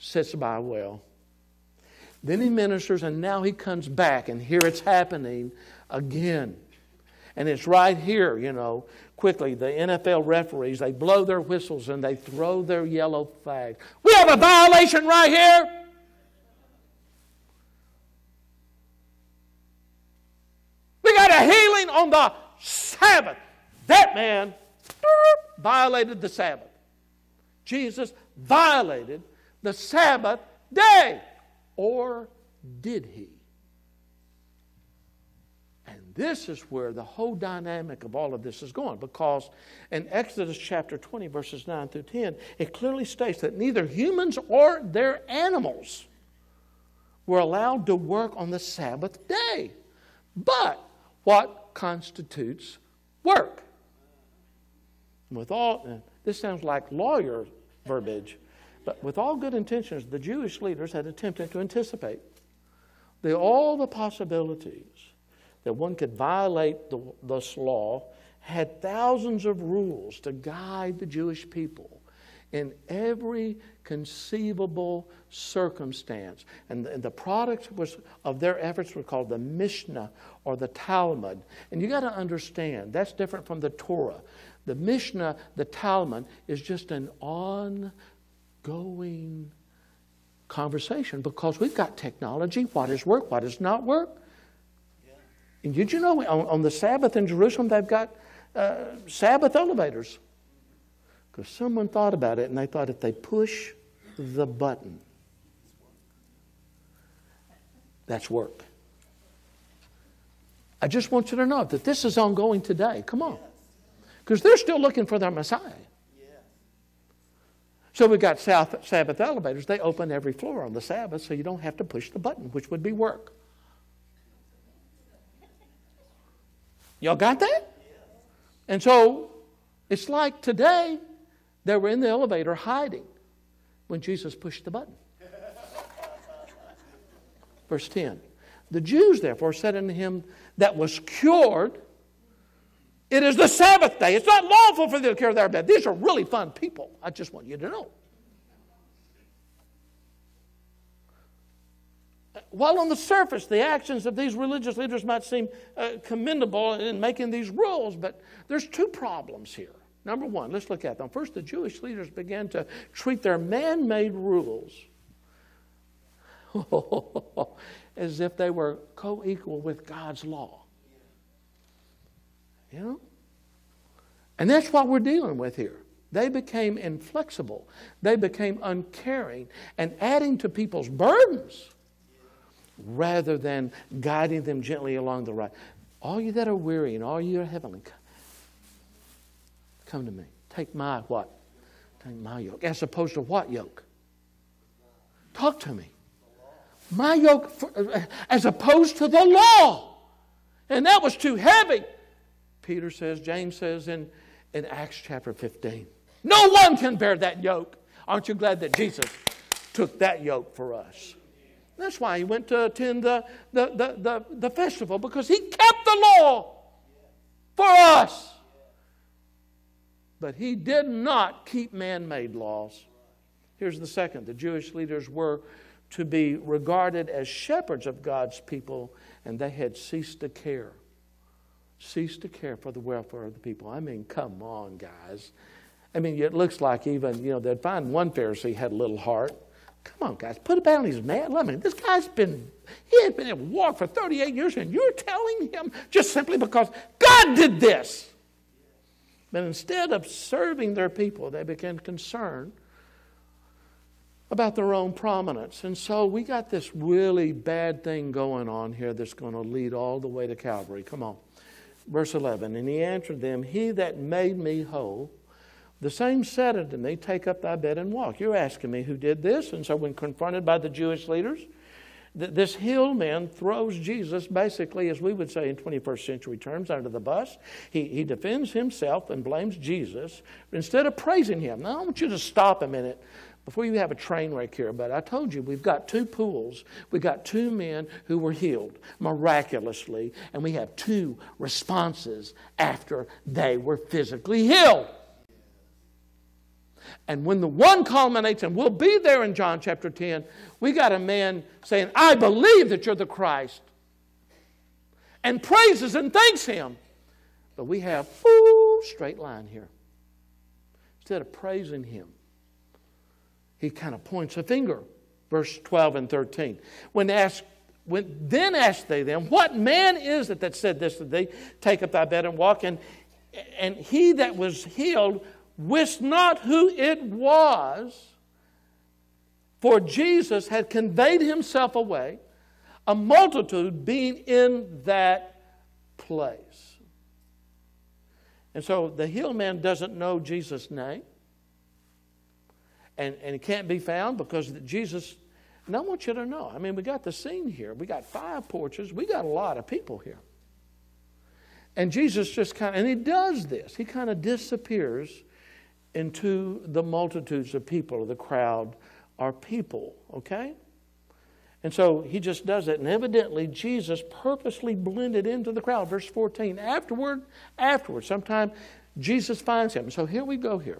sits by a well. Then He ministers, and now He comes back, and here it's happening again. And it's right here, you know, quickly. The NFL referees, they blow their whistles and they throw their yellow flag. We have a violation right here. We got a healing on the Sabbath. That man violated the Sabbath. Jesus violated the Sabbath day. Or did He? This is where the whole dynamic of all of this is going, because in Exodus chapter 20, verses 9 through 10, it clearly states that neither humans or their animals were allowed to work on the Sabbath day. But what constitutes work? With all, this sounds like lawyer verbiage, but with all good intentions, the Jewish leaders had attempted to anticipate all the possibilities that one could violate this law, had thousands of rules to guide the Jewish people in every conceivable circumstance. And the product of their efforts were called the Mishnah or the Talmud. And you got to understand, that's different from the Torah. The Mishnah, the Talmud, is just an ongoing conversation, because we've got technology. What is work? What is not work? And did you know on the Sabbath in Jerusalem, they've got Sabbath elevators? Because someone thought about it, and they thought if they push the button, that's work. I just want you to know that this is ongoing today. Come on. Because they're still looking for their Messiah. So we've got Sabbath elevators. They open every floor on the Sabbath, so you don't have to push the button, which would be work. Y'all got that? And so it's like today they were in the elevator hiding when Jesus pushed the button. Verse 10. The Jews therefore said unto Him that was cured, It is the Sabbath day. It's not lawful for them to carry their bed. These are really fun people. I just want you to know. While on the surface, the actions of these religious leaders might seem commendable in making these rules, but there's two problems here. Number one, let's look at them. First, the Jewish leaders began to treat their man-made rules as if they were co-equal with God's law. You know? And that's what we're dealing with here. They became inflexible. They became uncaring and adding to people's burdens rather than guiding them gently along the right. All you that are weary and all you are heavily, come to me. Take my what? Take my yoke. As opposed to what yoke? Talk to me. My yoke, as opposed to the law. And that was too heavy. Peter says, James says in Acts chapter 15, no one can bear that yoke. Aren't you glad that Jesus took that yoke for us? That's why he went to attend the festival, because he kept the law for us. But he did not keep man-made laws. Here's the second. The Jewish leaders were to be regarded as shepherds of God's people, and they had ceased to care. Cease to care for the welfare of the people. I mean, come on, guys. I mean, it looks like even, you know, they'd find one Pharisee had a little heart. Come on, guys, put it down. He's mad. I mean, this guy's been, he had been in war for 38 years, and you're telling him just simply because God did this. But instead of serving their people, they became concerned about their own prominence. And so we got this really bad thing going on here that's going to lead all the way to Calvary. Come on. Verse 11, and he answered them, he that made me whole, the same said unto me, take up thy bed and walk. You're asking me who did this? And so when confronted by the Jewish leaders, this healed man throws Jesus, basically, as we would say in 21st century terms, under the bus. He defends himself and blames Jesus instead of praising him. Now, I want you to stop a minute before you have a train wreck here, but I told you we've got two pools. We've got two men who were healed miraculously, and we have two responses after they were physically healed. And when the one culminates, and we'll be there in John chapter 10, we got a man saying, I believe that you're the Christ, and praises and thanks him. But we have full straight line here. Instead of praising him, he kind of points a finger. Verse 12 and 13. Then asked they them, what man is it that said this to thee? Take up thy bed and walk. And he that was healed wist not who it was, for Jesus had conveyed himself away, a multitude being in that place. And so the healed man doesn't know Jesus' name. And it can't be found because Jesus, and I want you to know, I mean, we got the scene here. We got five porches. We got a lot of people here. And Jesus just kind of, and he does this. He kind of disappears into the multitudes of people, or the crowd, or people, okay? And so he just does it. And evidently, Jesus purposely blended into the crowd. Verse 14, afterward, sometime Jesus finds him. So here we go here.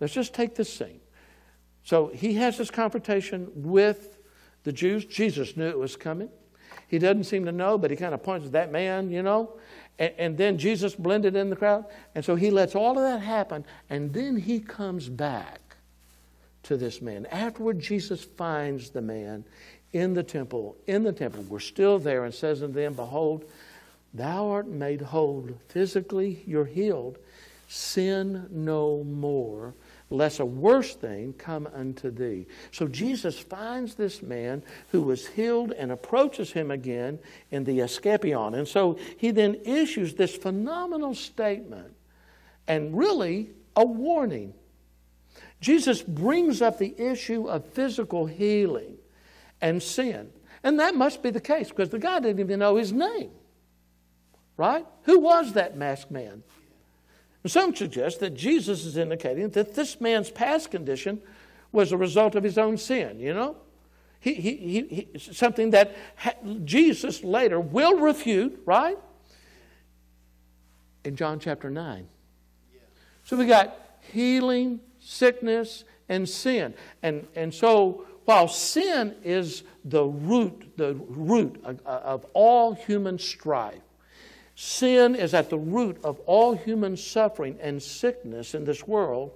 Let's just take this scene. So he has this confrontation with the Jews. Jesus knew it was coming. He doesn't seem to know, but he kind of points at that man, you know. And then Jesus blended in the crowd. And so he lets all of that happen. And then he comes back to this man. Afterward, Jesus finds the man in the temple. We're still there, and says unto them, behold, thou art made whole. Physically, you're healed. Sin no more, lest a worse thing come unto thee. So Jesus finds this man who was healed and approaches him again in the Asclepion. And so he then issues this phenomenal statement and really a warning. Jesus brings up the issue of physical healing and sin. And that must be the case because the guy didn't even know his name, right? Who was that masked man? Some suggest that Jesus is indicating that this man's past condition was a result of his own sin, you know? Something that Jesus later will refute, right? in John chapter 9. Yeah. So we got healing, sickness, and sin. And so while sin is the root of all human strife, sin is at the root of all human suffering and sickness in this world.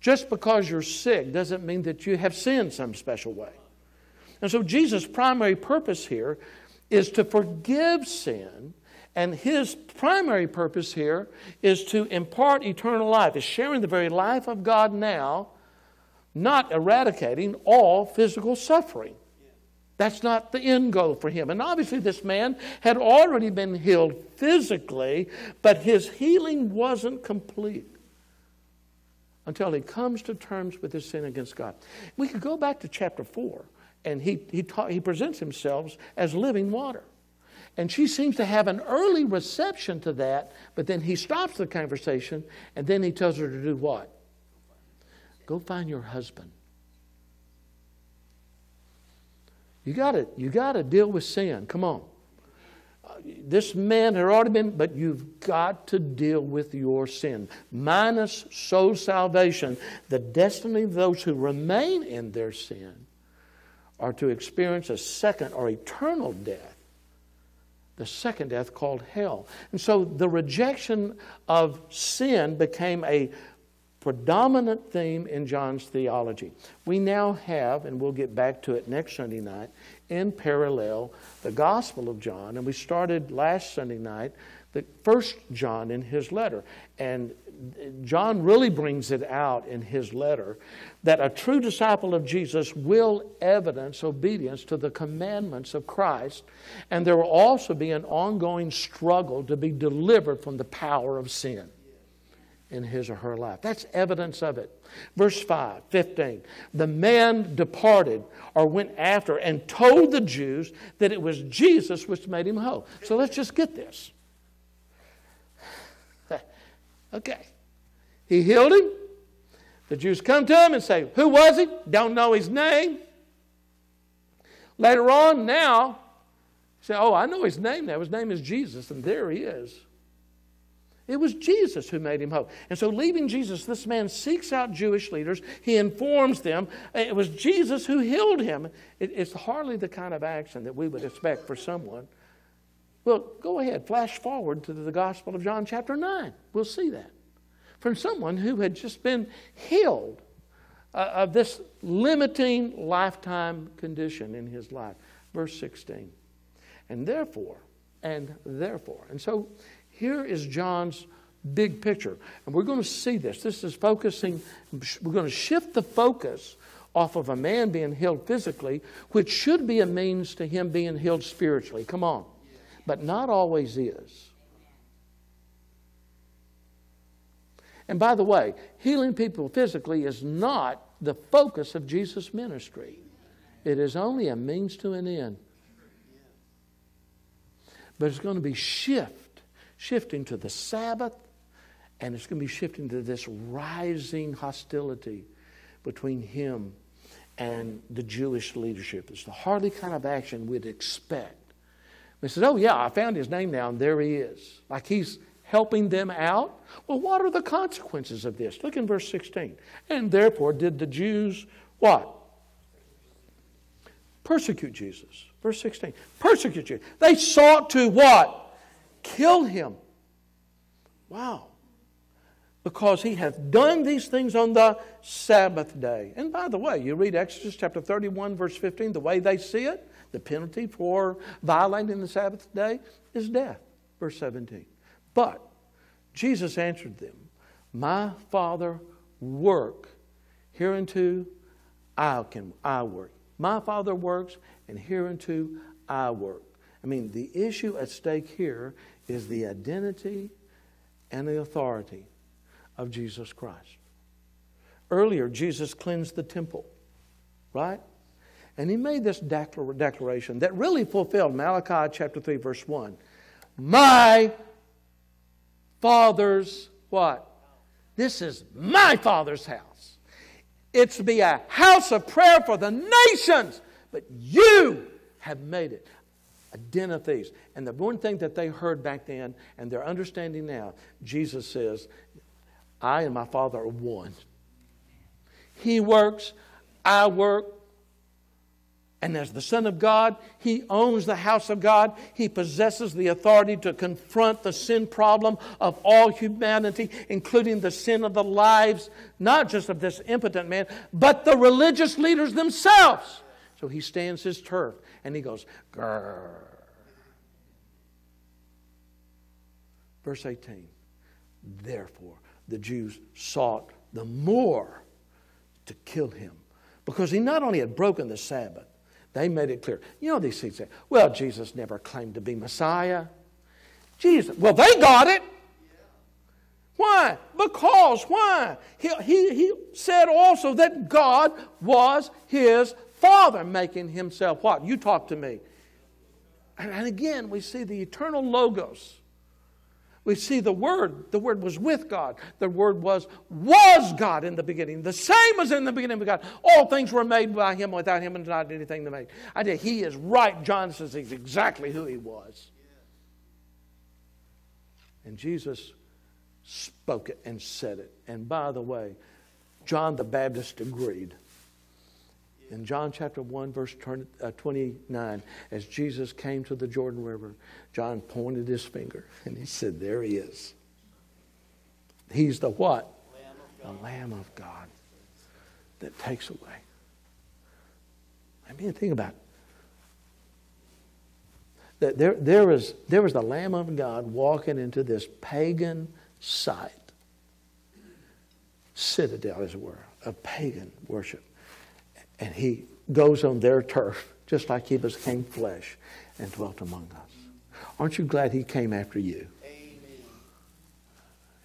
Just because you're sick doesn't mean that you have sinned some special way. And so Jesus' primary purpose here is to forgive sin, and his primary purpose here is to impart eternal life, is sharing the very life of God now, not eradicating all physical suffering. That's not the end goal for him. And obviously this man had already been healed physically, but his healing wasn't complete until he comes to terms with his sin against God. We could go back to chapter 4, and he presents himself as living water. And she seems to have an early reception to that, but then he stops the conversation, and then he tells her to do what? Go find your husband. You got to deal with sin. Come on. This man had already been, but you've got to deal with your sin. Minus soul salvation, the destiny of those who remain in their sin are to experience a second or eternal death. The second death called hell. And so the rejection of sin became a predominant theme in John's theology. We now have, and we'll get back to it next Sunday night, in parallel, the Gospel of John. And we started last Sunday night, the first John in his letter. And John really brings it out in his letter that a true disciple of Jesus will evidence obedience to the commandments of Christ. And there will also be an ongoing struggle to be delivered from the power of sin in his or her life. That's evidence of it. Verse 15, the man departed or went after and told the Jews that it was Jesus which made him whole. So let's just get this. Okay. He healed him. The Jews come to him and say, who was he? Don't know his name. Later on now, say, oh, I know his name now. His name is Jesus, and there he is. It was Jesus who made him whole. And so leaving Jesus, this man seeks out Jewish leaders. He informs them it was Jesus who healed him. It's hardly the kind of action that we would expect for someone. Well, go ahead, flash forward to the Gospel of John chapter 9. We'll see that. From someone who had just been healed of this limiting lifetime condition in his life. Verse 16. And therefore. And so here is John's big picture. And we're going to see this. This is focusing, we're going to shift the focus off of a man being healed physically, which should be a means to him being healed spiritually. Come on. But not always is. And by the way, healing people physically is not the focus of Jesus' ministry. It is only a means to an end. But it's going to be shifting to the Sabbath, and it's going to be shifting to this rising hostility between him and the Jewish leadership. It's the hardly kind of action we'd expect. They said, oh yeah, I found his name now, and there he is. Like he's helping them out. Well, what are the consequences of this? Look in verse 16. And therefore did the Jews what? Persecute Jesus. Verse 16. Persecute you. They sought to what? Kill him. Wow. Because he hath done these things on the Sabbath day. And by the way, you read Exodus chapter 31, verse 15, the way they see it, the penalty for violating the Sabbath day is death. Verse 17. But Jesus answered them, my Father work, hereunto I work. My Father works, and hereunto I work. I mean, the issue at stake here is the identity and the authority of Jesus Christ. Earlier, Jesus cleansed the temple, right? And he made this declaration that really fulfilled Malachi chapter 3, verse 1. My Father's what? This is my Father's house. It's to be a house of prayer for the nations, but you have made it. a den of thieves. And the one thing that they heard back then and they're understanding now, Jesus says, I and my Father are one. He works, I work. And as the Son of God, He owns the house of God. He possesses the authority to confront the sin problem of all humanity, including the sin of the lives, not just of this impotent man, but the religious leaders themselves. So He stands His turf, and He goes, grrr. Verse 18, therefore the Jews sought the more to kill Him, because He not only had broken the Sabbath, they made it clear. You know, these things say, well, Jesus never claimed to be Messiah. Jesus, well, they got it. Why? Because, why? He said also that God was His Father, making Himself what? You talk to me. And again, we see the eternal logos. We see the Word. The Word was with God. The Word was God in the beginning. The same was in the beginning with God. All things were made by Him. Without Him, and not anything to make. I did. He is right. John says He's exactly who He was. And Jesus spoke it and said it. And by the way, John the Baptist agreed. In John chapter 1, verse 29, as Jesus came to the Jordan River, John pointed his finger and he said, there He is. He's the what? Lamb of God. The Lamb of God that takes away. I mean, think about it. There was the Lamb of God walking into this pagan site, citadel, as it were, of pagan worship. And He goes on their turf, just like He became flesh and dwelt among us. Aren't you glad He came after you? Amen.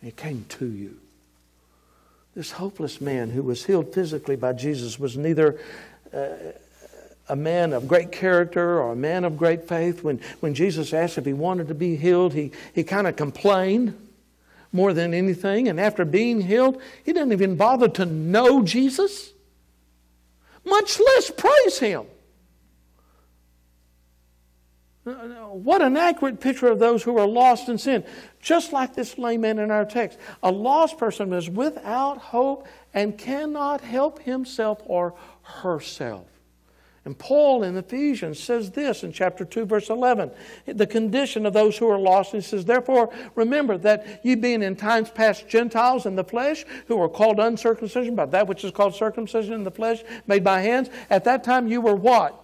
He came to you. This hopeless man who was healed physically by Jesus was neither a man of great character or a man of great faith. When Jesus asked if he wanted to be healed, he kind of complained more than anything. And after being healed, he didn't even bother to know Jesus, much less praise Him. What an accurate picture of those who are lost in sin. Just like this layman in our text. A lost person is without hope and cannot help himself or herself. And Paul in Ephesians says this in chapter 2, verse 11. The condition of those who are lost. He says, therefore, remember that ye being in times past Gentiles in the flesh, who were called uncircumcision by that which is called circumcision in the flesh, made by hands. At that time you were what?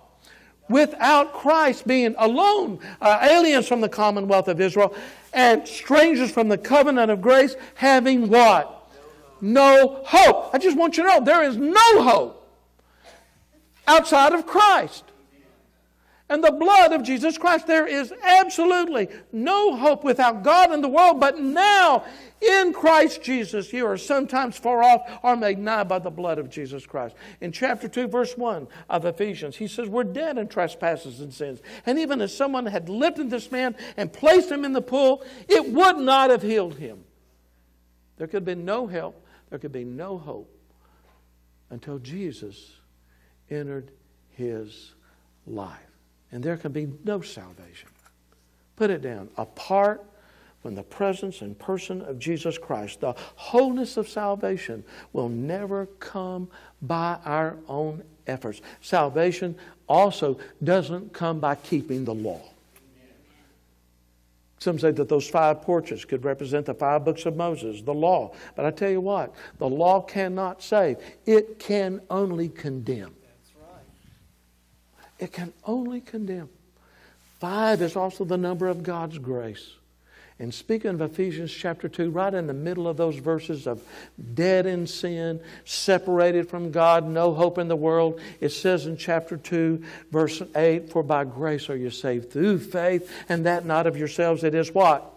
Without Christ, being alone, aliens from the commonwealth of Israel, and strangers from the covenant of grace, having what? No hope. I just want you to know, there is no hope outside of Christ and the blood of Jesus Christ. There is absolutely no hope without God in the world. But now in Christ Jesus, you are sometimes far off or made nigh by the blood of Jesus Christ. In chapter 2, verse 1 of Ephesians, he says, we're dead in trespasses and sins. And even if someone had lifted this man and placed him in the pool, it would not have healed him. There could be no help. There could be no hope until Jesus entered his life. And there can be no salvation. Put it down. Apart from the presence and person of Jesus Christ, the wholeness of salvation will never come by our own efforts. Salvation also doesn't come by keeping the law. Some say that those five porches could represent the five books of Moses, the law. But I tell you what, the law cannot save. It can only condemn. It can only condemn. 5 is also the number of God's grace. And speaking of Ephesians chapter 2, right in the middle of those verses of dead in sin, separated from God, no hope in the world, it says in chapter 2, verse 8, for by grace are you saved through faith, and that not of yourselves. It is what?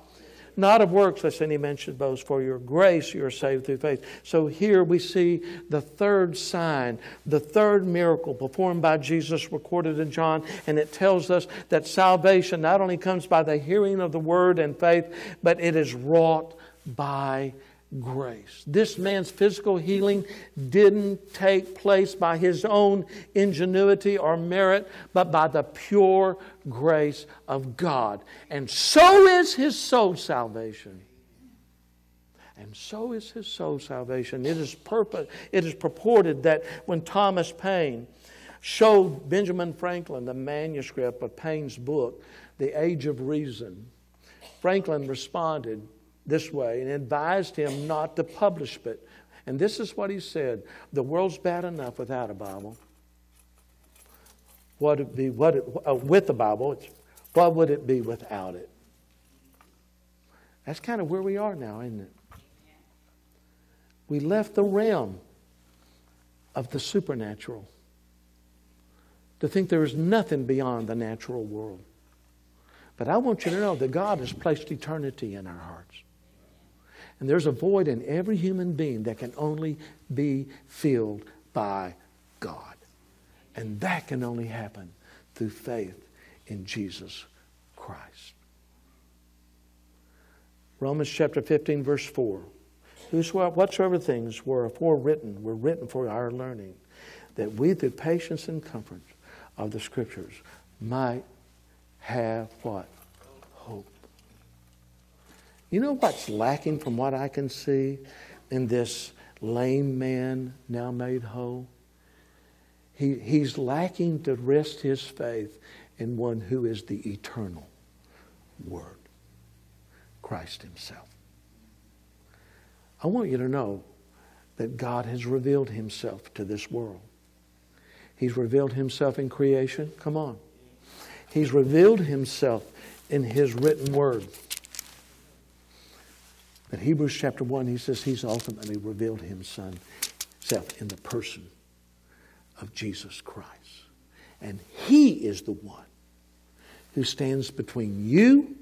Not of works, lest any man should boast. For your grace you are saved through faith. So here we see the third sign, the third miracle performed by Jesus, recorded in John. And it tells us that salvation not only comes by the hearing of the word and faith, but it is wrought by grace. This man's physical healing didn't take place by his own ingenuity or merit, but by the pure grace of God. And so is his soul's salvation. And so is his soul's salvation. It is purported that when Thomas Paine showed Benjamin Franklin the manuscript of Paine's book, The Age of Reason, Franklin responded this way and advised him not to publish it. And this is what he said: the world's bad enough without a Bible. With a Bible, what would it be without it? That's kind of where we are now, isn't it? We left the realm of the supernatural to think there is nothing beyond the natural world. But I want you to know that God has placed eternity in our hearts. And there's a void in every human being that can only be filled by God. And that can only happen through faith in Jesus Christ. Romans chapter 15, verse 4. Whatsoever things were forewritten were written for our learning, that we through patience and comfort of the Scriptures might have what? Hope. You know what's lacking from what I can see in this lame man now made whole? He's lacking to rest his faith in one who is the eternal Word, Christ Himself. I want you to know that God has revealed Himself to this world. He's revealed Himself in creation. Come on. He's revealed Himself in His written Word. In Hebrews chapter 1, he says He's ultimately revealed Himself in the person of Jesus Christ. And He is the one who stands between you,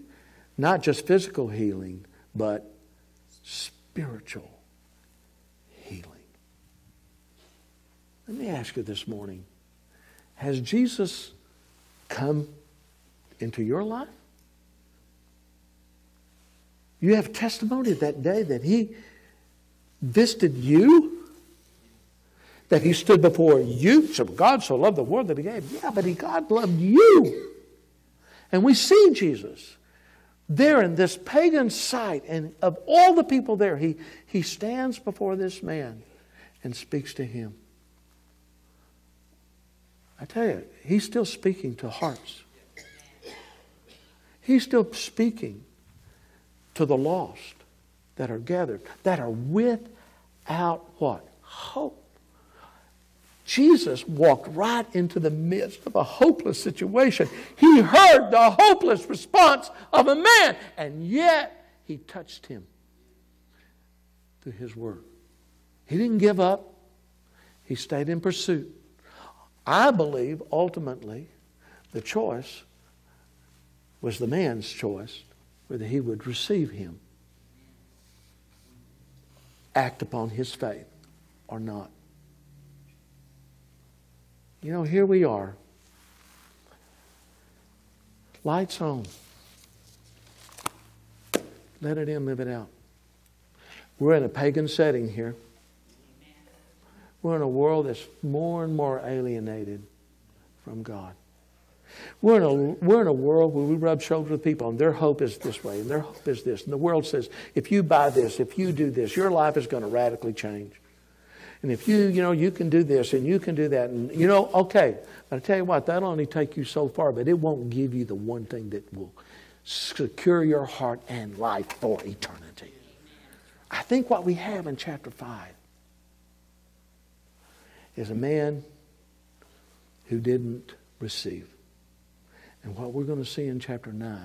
not just physical healing, but spiritual healing. Let me ask you this morning, has Jesus come into your life? You have testimony that day that He visited you, that He stood before you. So God so loved the world that He gave. Yeah, but God loved you. And we see Jesus there in this pagan site, and of all the people there, he stands before this man and speaks to him. I tell you, He's still speaking to hearts. He's still speaking to the lost that are gathered, that are without what? Hope. Jesus walked right into the midst of a hopeless situation. He heard the hopeless response of a man, and yet He touched him through His Word. He didn't give up. He stayed in pursuit. I believe, ultimately, the choice was the man's choice, whether he would receive Him, act upon his faith or not. You know, here we are. Lights on. Let it in, live it out. We're in a pagan setting here. We're in a world that's more and more alienated from God. We're in a world where we rub shoulders with people, and their hope is this way, and their hope is this. And the world says, if you buy this, if you do this, your life is going to radically change. And if you can do this and you can do that. And, okay. But I tell you what, that'll only take you so far, but it won't give you the one thing that will secure your heart and life for eternity. I think what we have in chapter 5 is a man who didn't receive. And what we're going to see in chapter 9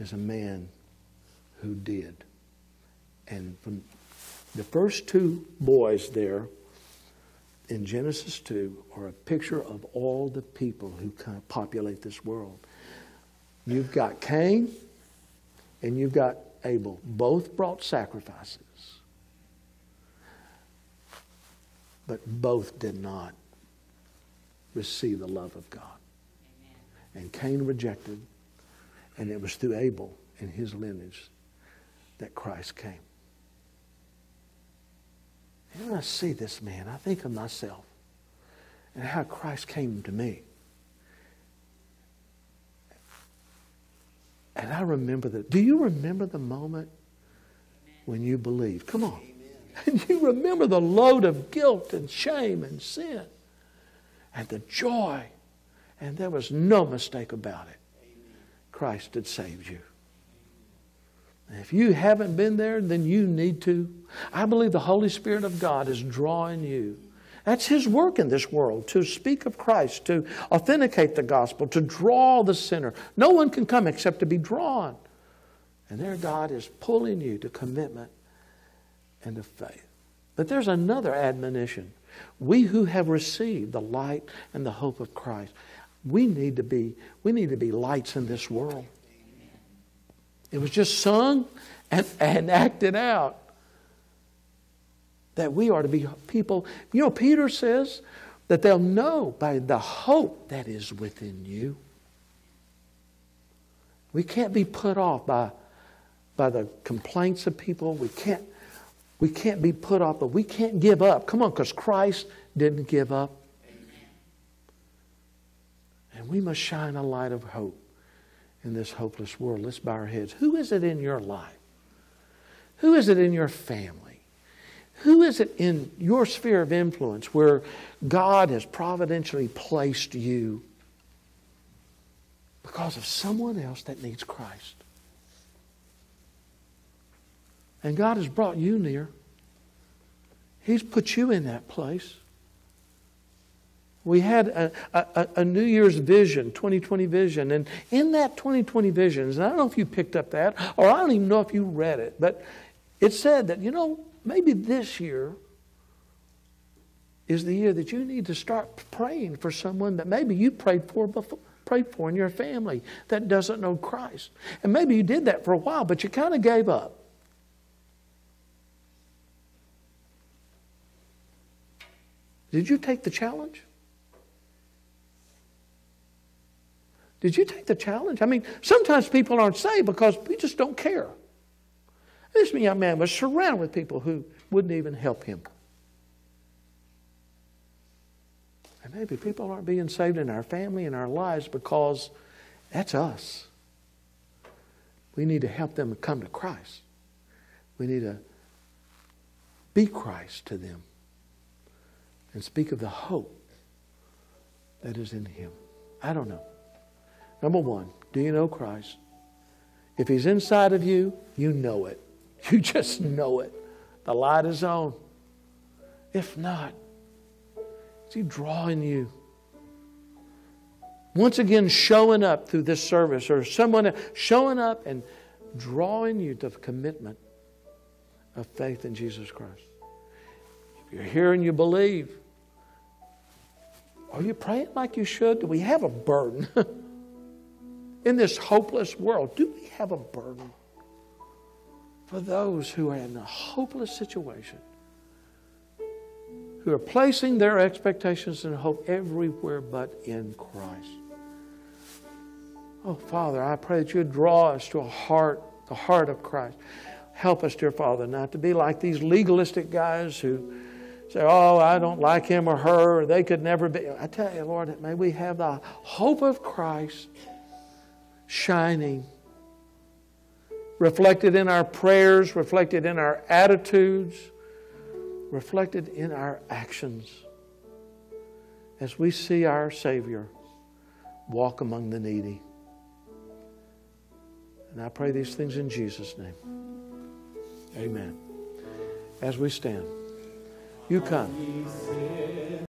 is a man who did. And from the first two boys there in Genesis 2 are a picture of all the people who kind of populate this world. You've got Cain and you've got Abel. Both brought sacrifices. But both did not receive the love of God. Amen. And Cain rejected, and it was through Abel and his lineage that Christ came. And when I see this man, I think of myself and how Christ came to me. And I remember that. Do you remember the moment when you believed? Come on. And you remember the load of guilt and shame and sin and the joy. And there was no mistake about it. Christ had saved you. And if you haven't been there, then you need to. I believe the Holy Spirit of God is drawing you. That's His work in this world, to speak of Christ, to authenticate the gospel, to draw the sinner. No one can come except to be drawn. And there God is pulling you to commitment and to faith. But there's another admonition. We who have received the light and the hope of Christ, we need to be lights in this world. It was just sung and acted out that we are to be people. You know, Peter says that they'll know by the hope that is within you. We can't be put off by the complaints of people. We can't be put off, but we can't give up. Come on, because Christ didn't give up. And we must shine a light of hope in this hopeless world. Let's bow our heads. Who is it in your life? Who is it in your family? Who is it in your sphere of influence where God has providentially placed you because of someone else that needs Christ? And God has brought you near. He's put you in that place. We had a New Year's vision, 2020 vision. And in that 2020 vision, and I don't know if you picked up that, or I don't even know if you read it, but it said that, you know, maybe this year is the year that you need to start praying for someone that maybe you prayed for in your family that doesn't know Christ. And maybe you did that for a while, but you kind of gave up. Did you take the challenge? Did you take the challenge? I mean, sometimes people aren't saved because we just don't care. This young man was surrounded with people who wouldn't even help him. And maybe people aren't being saved in our family, in our lives, because that's us. We need to help them come to Christ. We need to be Christ to them and speak of the hope that is in Him. I don't know. Number one, do you know Christ? If He's inside of you, you know it. You just know it. The light is on. If not, is He drawing you? Once again, showing up through this service, or someone showing up and drawing you to the commitment of faith in Jesus Christ. If you're here and you believe, are you praying like you should? Do we have a burden? In this hopeless world, do we have a burden for those who are in a hopeless situation, who are placing their expectations and hope everywhere but in Christ? Oh, Father, I pray that You would draw us to the heart of Christ. Help us, dear Father, not to be like these legalistic guys who say, oh, I don't like him or her, or they could never be. I tell You, Lord, may we have the hope of Christ shining, reflected in our prayers, reflected in our attitudes, reflected in our actions, as we see our Savior walk among the needy. And I pray these things in Jesus' name. Amen. As we stand, you come.